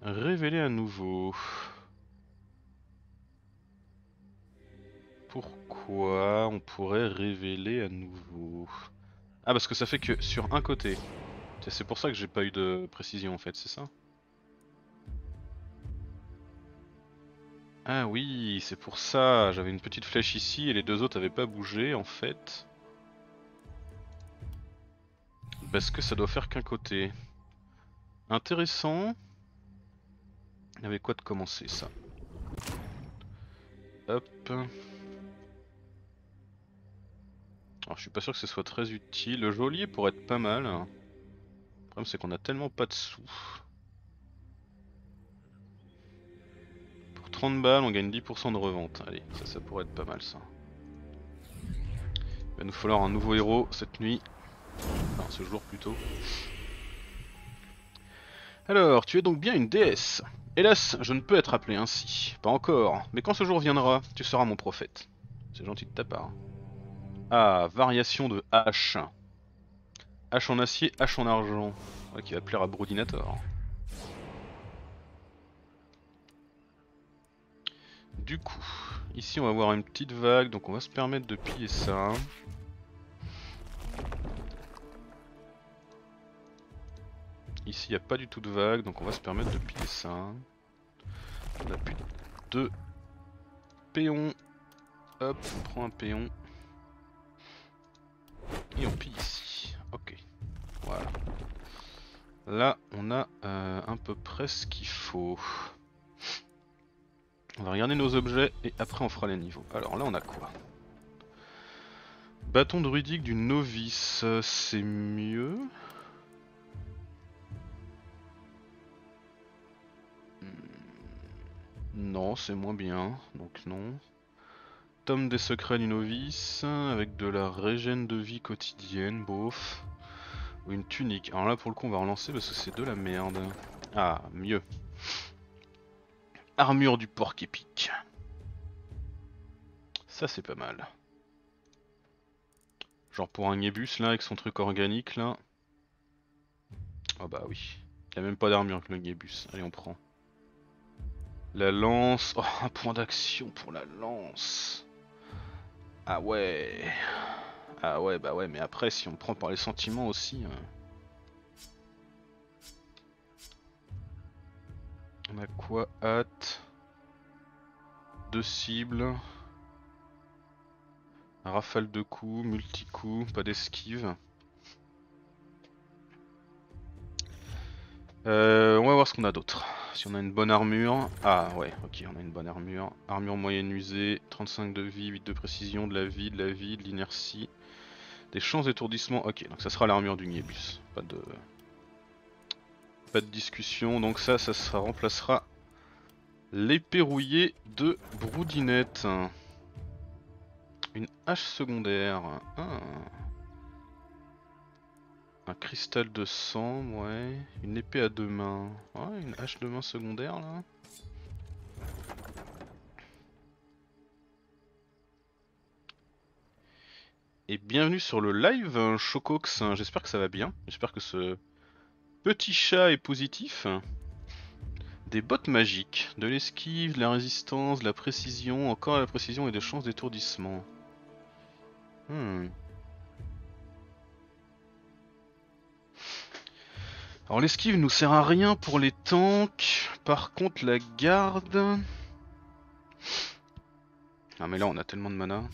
Révéler à nouveau. Pourquoi on pourrait révéler à nouveau? Ah, parce que ça fait que sur un côté. C'est pour ça que j'ai pas eu de précision en fait, c'est ça? Ah oui, c'est pour ça. J'avais une petite flèche ici et les deux autres avaient pas bougé en fait. Parce que ça doit faire qu'un côté. Intéressant. Il y avait quoi de commencer ça? Hop. Alors je suis pas sûr que ce soit très utile. Le geôlier pourrait être pas mal. Le problème c'est qu'on a tellement pas de sous. Pour trente balles on gagne dix pour cent de revente. Allez, ça, ça pourrait être pas mal ça. Il va nous falloir un nouveau héros cette nuit. Enfin ce jour plutôt. Alors, tu es donc bien une déesse. Hélas, je ne peux être appelée ainsi. Pas encore, mais quand ce jour viendra, tu seras mon prophète. C'est gentil de ta part. Ah, variation de hache. Hache en acier, hache en argent. Ouais, qui va plaire à Broudinator. Du coup, ici on va avoir une petite vague, donc on va se permettre de piller ça. Ici il n'y a pas du tout de vague, donc on va se permettre de piller ça. On a plus de péons. Hop, on prend un péon. Et on pille ici. Ok. Voilà. Là on a euh, à peu près ce qu'il faut. On va regarder nos objets et après on fera les niveaux. Alors là on a quoi? Bâton druidique du novice, c'est mieux. Non, c'est moins bien, donc non. Tome des secrets du novice, avec de la régène de vie quotidienne, bof. Ou une tunique. Alors là, pour le coup, on va relancer parce que c'est de la merde. Ah, mieux. Armure du porc épique. Ça, c'est pas mal. Genre pour un Ignibus, là, avec son truc organique, là. Ah bah oui. Il a même pas d'armure que le Ignibus. Allez, on prend. La lance, oh, un point d'action pour la lance. Ah ouais. Ah ouais, bah ouais, mais après si on prend par les sentiments aussi. Hein. On a quoi? Hâte. Deux cibles. Un rafale de coups, multi-coups, pas d'esquive. Euh, on va voir ce qu'on a d'autre. Si on a une bonne armure. Ah ouais, ok, on a une bonne armure. Armure moyenne usée, trente-cinq de vie, huit de précision, de la vie, de la vie, de l'inertie, des chances d'étourdissement. Ok, donc ça sera l'armure du Ignibus. Pas de... pas de discussion. Donc ça, ça sera... remplacera l'épée rouillée de Broudinette. Une hache secondaire. Ah. Un cristal de sang, ouais. Une épée à deux mains. Ouais, une hache de main secondaire là. Et bienvenue sur le live, Chocox. J'espère que ça va bien. J'espère que ce petit chat est positif. Des bottes magiques. De l'esquive, de la résistance, de la précision. Encore la précision et des chances d'étourdissement. Hmm. Alors l'esquive nous sert à rien pour les tanks, par contre la garde... Ah mais là on a tellement de mana.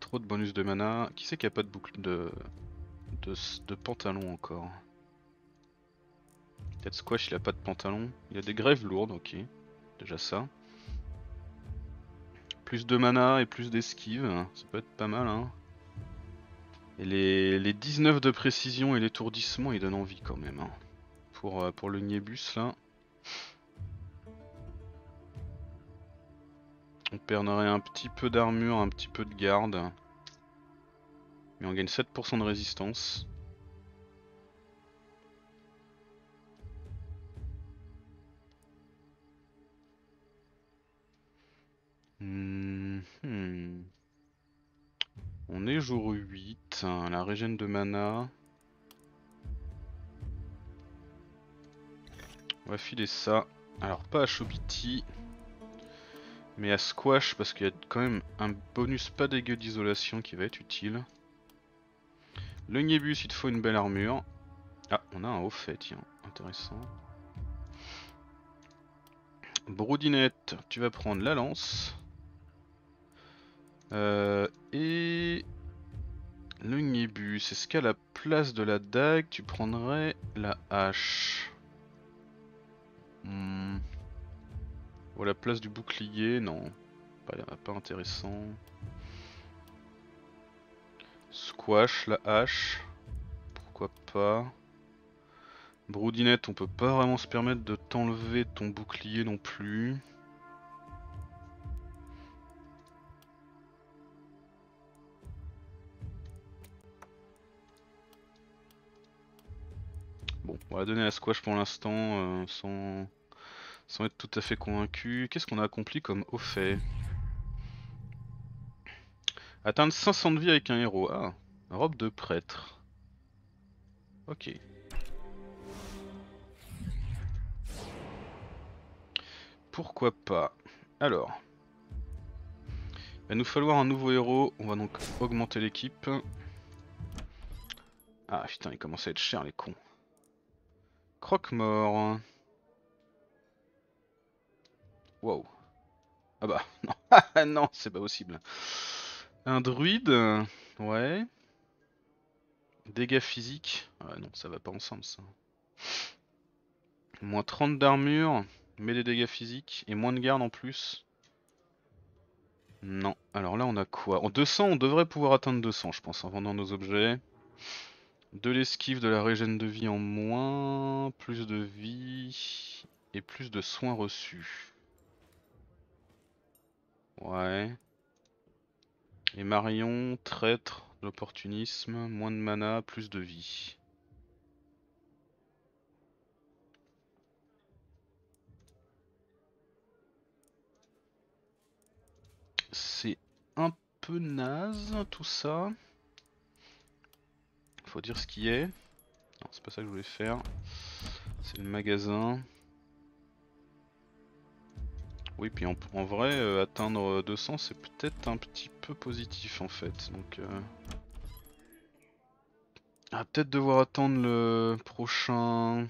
Trop de bonus de mana. Qui c'est qui a pas de boucle de... de, de pantalon encore? Peut-être Squash il a pas de pantalon. Il a des grèves lourdes, ok. Déjà ça. Plus de mana et plus d'esquive, ça peut être pas mal hein. Et les, les dix-neuf de précision et l'étourdissement, ils donnent envie quand même. Hein. Pour, euh, pour le Ignibus là. On perdrait un petit peu d'armure, un petit peu de garde. Mais on gagne sept pour cent de résistance. Hmm. On est jour huit, la régène de mana. On va filer ça, alors pas à Chobiti, mais à Squash parce qu'il y a quand même un bonus pas dégueu d'isolation qui va être utile. Le Ignibus, il te faut une belle armure. Ah, on a un haut fait, tiens, intéressant. Broudinette, tu vas prendre la lance. Euh, et le Ignibus, est-ce qu'à la place de la dague, tu prendrais la hache? hmm. Ou à la place du bouclier? Non, pas, pas intéressant. Squash, la hache, pourquoi pas. Broudinette, on peut pas vraiment se permettre de t'enlever ton bouclier non plus. Bon, on va donner à Squash pour l'instant, euh, sans, sans être tout à fait convaincu. Qu'est-ce qu'on a accompli comme au fait? Atteindre cinq cents de vie avec un héros. Ah, robe de prêtre. Ok. Pourquoi pas? Alors, il va nous falloir un nouveau héros. On va donc augmenter l'équipe. Ah putain, ils commencent à être chers les cons. Croque-mort. Wow. Ah bah, non, non, c'est pas possible. Un druide, ouais. Dégâts physiques. Ah non, ça va pas ensemble ça. Moins trente d'armure, mais des dégâts physiques et moins de garde en plus. Non, alors là on a quoi? En deux cents, on devrait pouvoir atteindre deux cents je pense en vendant nos objets. De l'esquive, de la régène de vie en moins, plus de vie et plus de soins reçus. Ouais. Et Marion, traître, l'opportunisme, moins de mana, plus de vie. C'est un peu naze tout ça. Faut dire ce qui est. Non, c'est pas ça que je voulais faire. C'est le magasin. Oui, puis en, en vrai, euh, atteindre deux cents, c'est peut-être un petit peu positif en fait. Donc, euh... on va peut-être devoir attendre le prochain,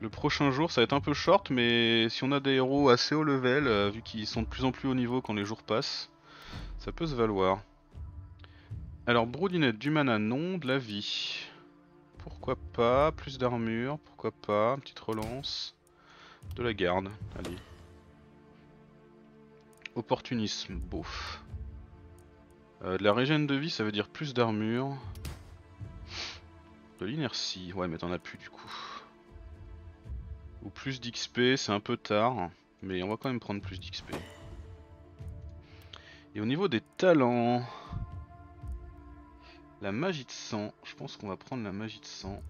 le prochain jour. Ça va être un peu short, mais si on a des héros assez haut level, euh, vu qu'ils sont de plus en plus haut niveau quand les jours passent, ça peut se valoir. Alors, Broudinette, du mana non, de la vie. Pourquoi pas, plus d'armure, pourquoi pas, une petite relance. De la garde, allez. Opportunisme, beauf. Euh, de la régène de vie, ça veut dire plus d'armure. De l'inertie, ouais mais t'en as plus du coup. Ou plus d'X P, c'est un peu tard, mais on va quand même prendre plus d'X P. Et au niveau des talents... La magie de sang, je pense qu'on va prendre la magie de sang.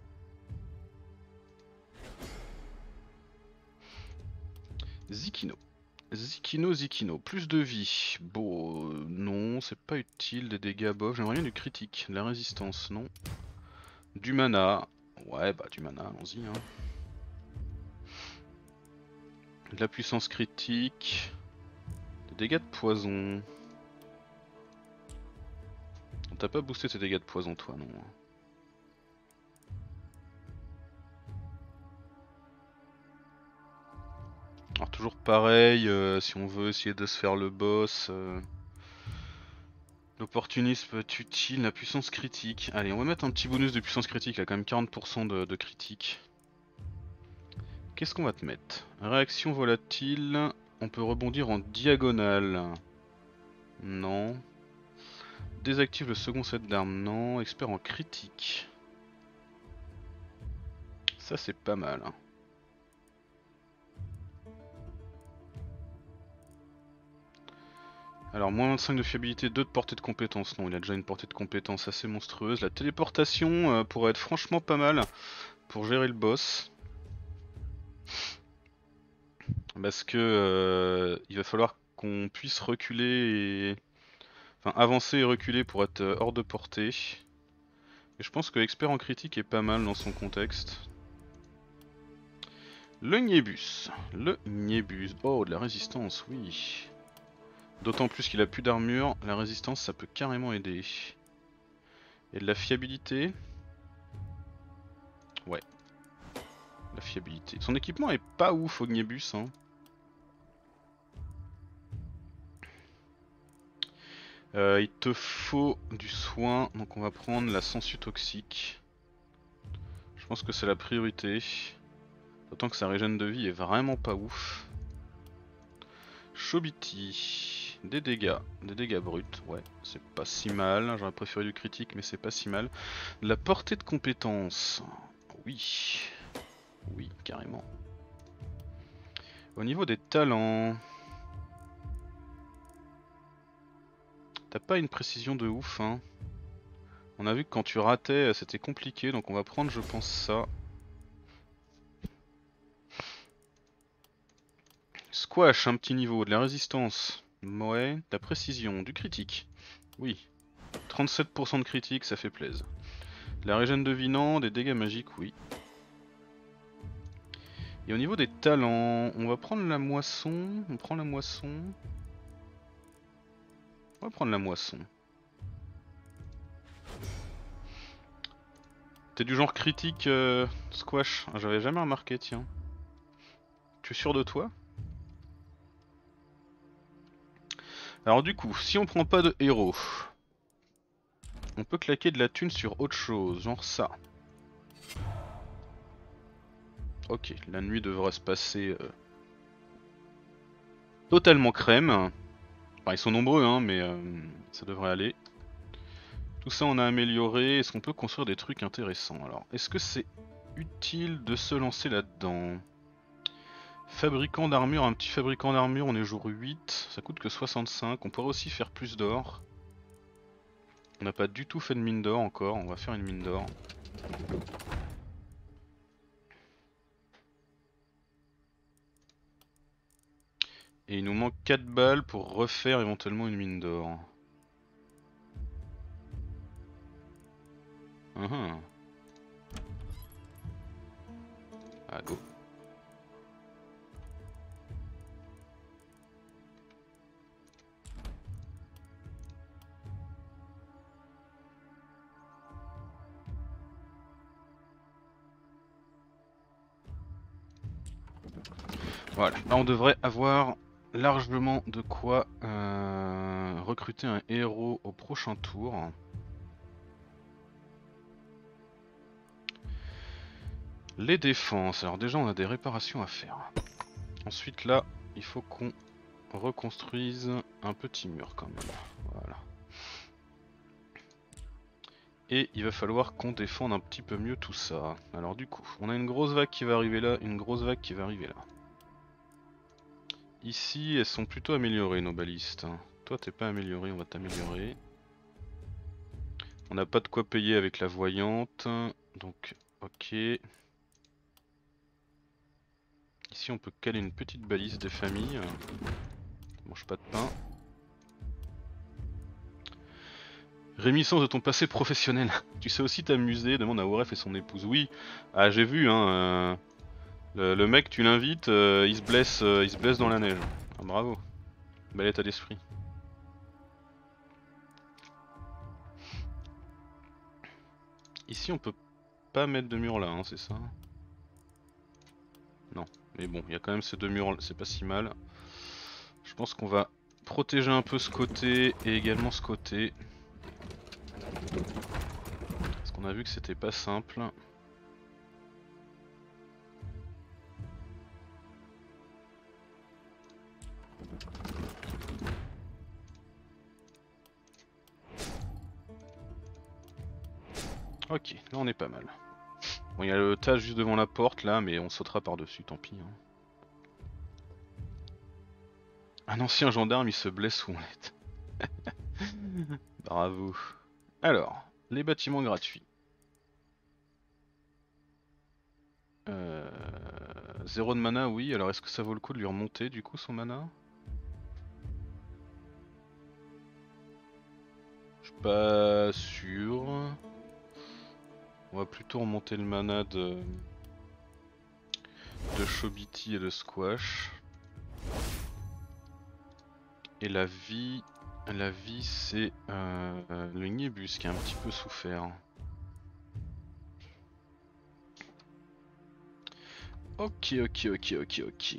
Zikino, Zikino, Zikino, plus de vie, bon euh, non c'est pas utile, des dégâts bof, j'aimerais bien du critique, de la résistance, non. Du mana, ouais bah du mana, allons-y hein. De la puissance critique, des dégâts de poison. On t'a pas boosté tes dégâts de poison toi non. Alors toujours pareil, euh, si on veut essayer de se faire le boss, euh, l'opportunisme est utile, la puissance critique. Allez, on va mettre un petit bonus de puissance critique, là quand même quarante pour cent de, de critique. Qu'est-ce qu'on va te mettre? Réaction volatile, on peut rebondir en diagonale. Non. Désactive le second set d'armes, non. Expert en critique. Ça c'est pas mal. Hein. Alors, moins vingt-cinq de fiabilité, deux de portée de compétence. Non, il a déjà une portée de compétence assez monstrueuse. La téléportation euh, pourrait être franchement pas mal pour gérer le boss. Parce que euh, il va falloir qu'on puisse reculer et... Enfin, avancer et reculer pour être euh, hors de portée. Et je pense que l'expert en critique est pas mal dans son contexte. Le Ignibus. Le Ignibus. Oh, de la résistance, oui. D'autant plus qu'il a plus d'armure, la résistance ça peut carrément aider. Et de la fiabilité. Ouais. La fiabilité. Son équipement est pas ouf, Ignibus, hein. Euh, il te faut du soin, donc on va prendre la sangsue toxique. Je pense que c'est la priorité. D'autant que sa régène de vie est vraiment pas ouf. Chobiti, des dégâts, des dégâts bruts, ouais, c'est pas si mal, j'aurais préféré du critique mais c'est pas si mal. La portée de compétence, oui, oui, carrément. Au niveau des talents, t'as pas une précision de ouf, hein. On a vu que quand tu ratais c'était compliqué, donc on va prendre je pense ça. Squash, un petit niveau, de la résistance, ouais, de la précision, du critique, oui, trente-sept pour cent de critique, ça fait plaisir. De la régène de vie, non, des dégâts magiques, oui. Et au niveau des talents, on va prendre la moisson, on prend la moisson, on va prendre la moisson. T'es du genre critique, euh, Squash, ah, j'avais jamais remarqué, tiens. Tu es sûr de toi ? Alors du coup, si on prend pas de héros, on peut claquer de la thune sur autre chose, genre ça. Ok, la nuit devrait se passer euh, totalement crème. Enfin, ils sont nombreux, hein, mais euh, ça devrait aller. Tout ça, on a amélioré. Est-ce qu'on peut construire des trucs intéressants? Alors, est-ce que c'est utile de se lancer là-dedans? Fabricant d'armure, un petit fabricant d'armure, on est jour huit, ça coûte que soixante-cinq, on pourrait aussi faire plus d'or. On n'a pas du tout fait de mine d'or encore, on va faire une mine d'or. Et il nous manque quatre balles pour refaire éventuellement une mine d'or. Uh-huh. Ah go. Voilà, là on devrait avoir largement de quoi euh, recruter un héros au prochain tour. Les défenses, alors déjà on a des réparations à faire. Ensuite là, il faut qu'on reconstruise un petit mur quand même. Voilà. Et il va falloir qu'on défende un petit peu mieux tout ça. Alors du coup, on a une grosse vague qui va arriver là, une grosse vague qui va arriver là. Ici, elles sont plutôt améliorées nos balistes. Toi, t'es pas amélioré, on va t'améliorer. On n'a pas de quoi payer avec la voyante, donc ok. Ici, on peut caler une petite balise des familles. Mange pas de pain. Rémissance de ton passé professionnel. Tu sais aussi t'amuser, demande à Broudaff et son épouse. Oui, ah j'ai vu, hein. Euh... Le, le mec, tu l'invites, euh, il se blesse, euh, il se blesse dans la neige. Ah, bravo, bel état d'esprit. Ici, on peut pas mettre de mur là, hein, c'est ça? Non, mais bon, il y a quand même ces deux murs, c'est pas si mal. Je pense qu'on va protéger un peu ce côté et également ce côté. Parce qu'on a vu que c'était pas simple. Ok, là on est pas mal. Bon, il y a le tas juste devant la porte là, mais on sautera par-dessus, tant pis. Hein. Un ancien gendarme, il se blesse où on est. Bravo. Alors, les bâtiments gratuits. Euh... Zéro de mana, oui. Alors, est-ce que ça vaut le coup de lui remonter, du coup, son mana? Je suis pas sûr. On va plutôt remonter le mana de... de Chobiti et de Squash. Et la vie... La vie, c'est euh, le Ignibus qui a un petit peu souffert. Ok, ok, ok, ok, ok.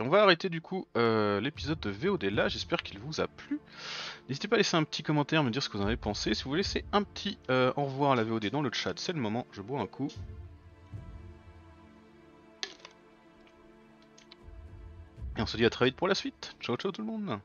On va arrêter du coup euh, l'épisode de V O D là. J'espère qu'il vous a plu. N'hésitez pas à laisser un petit commentaire, me dire ce que vous en avez pensé. Si vous voulez laisser un petit euh, au revoir à la V O D dans le chat, c'est le moment. Je bois un coup. Et on se dit à très vite pour la suite. Ciao, ciao tout le monde.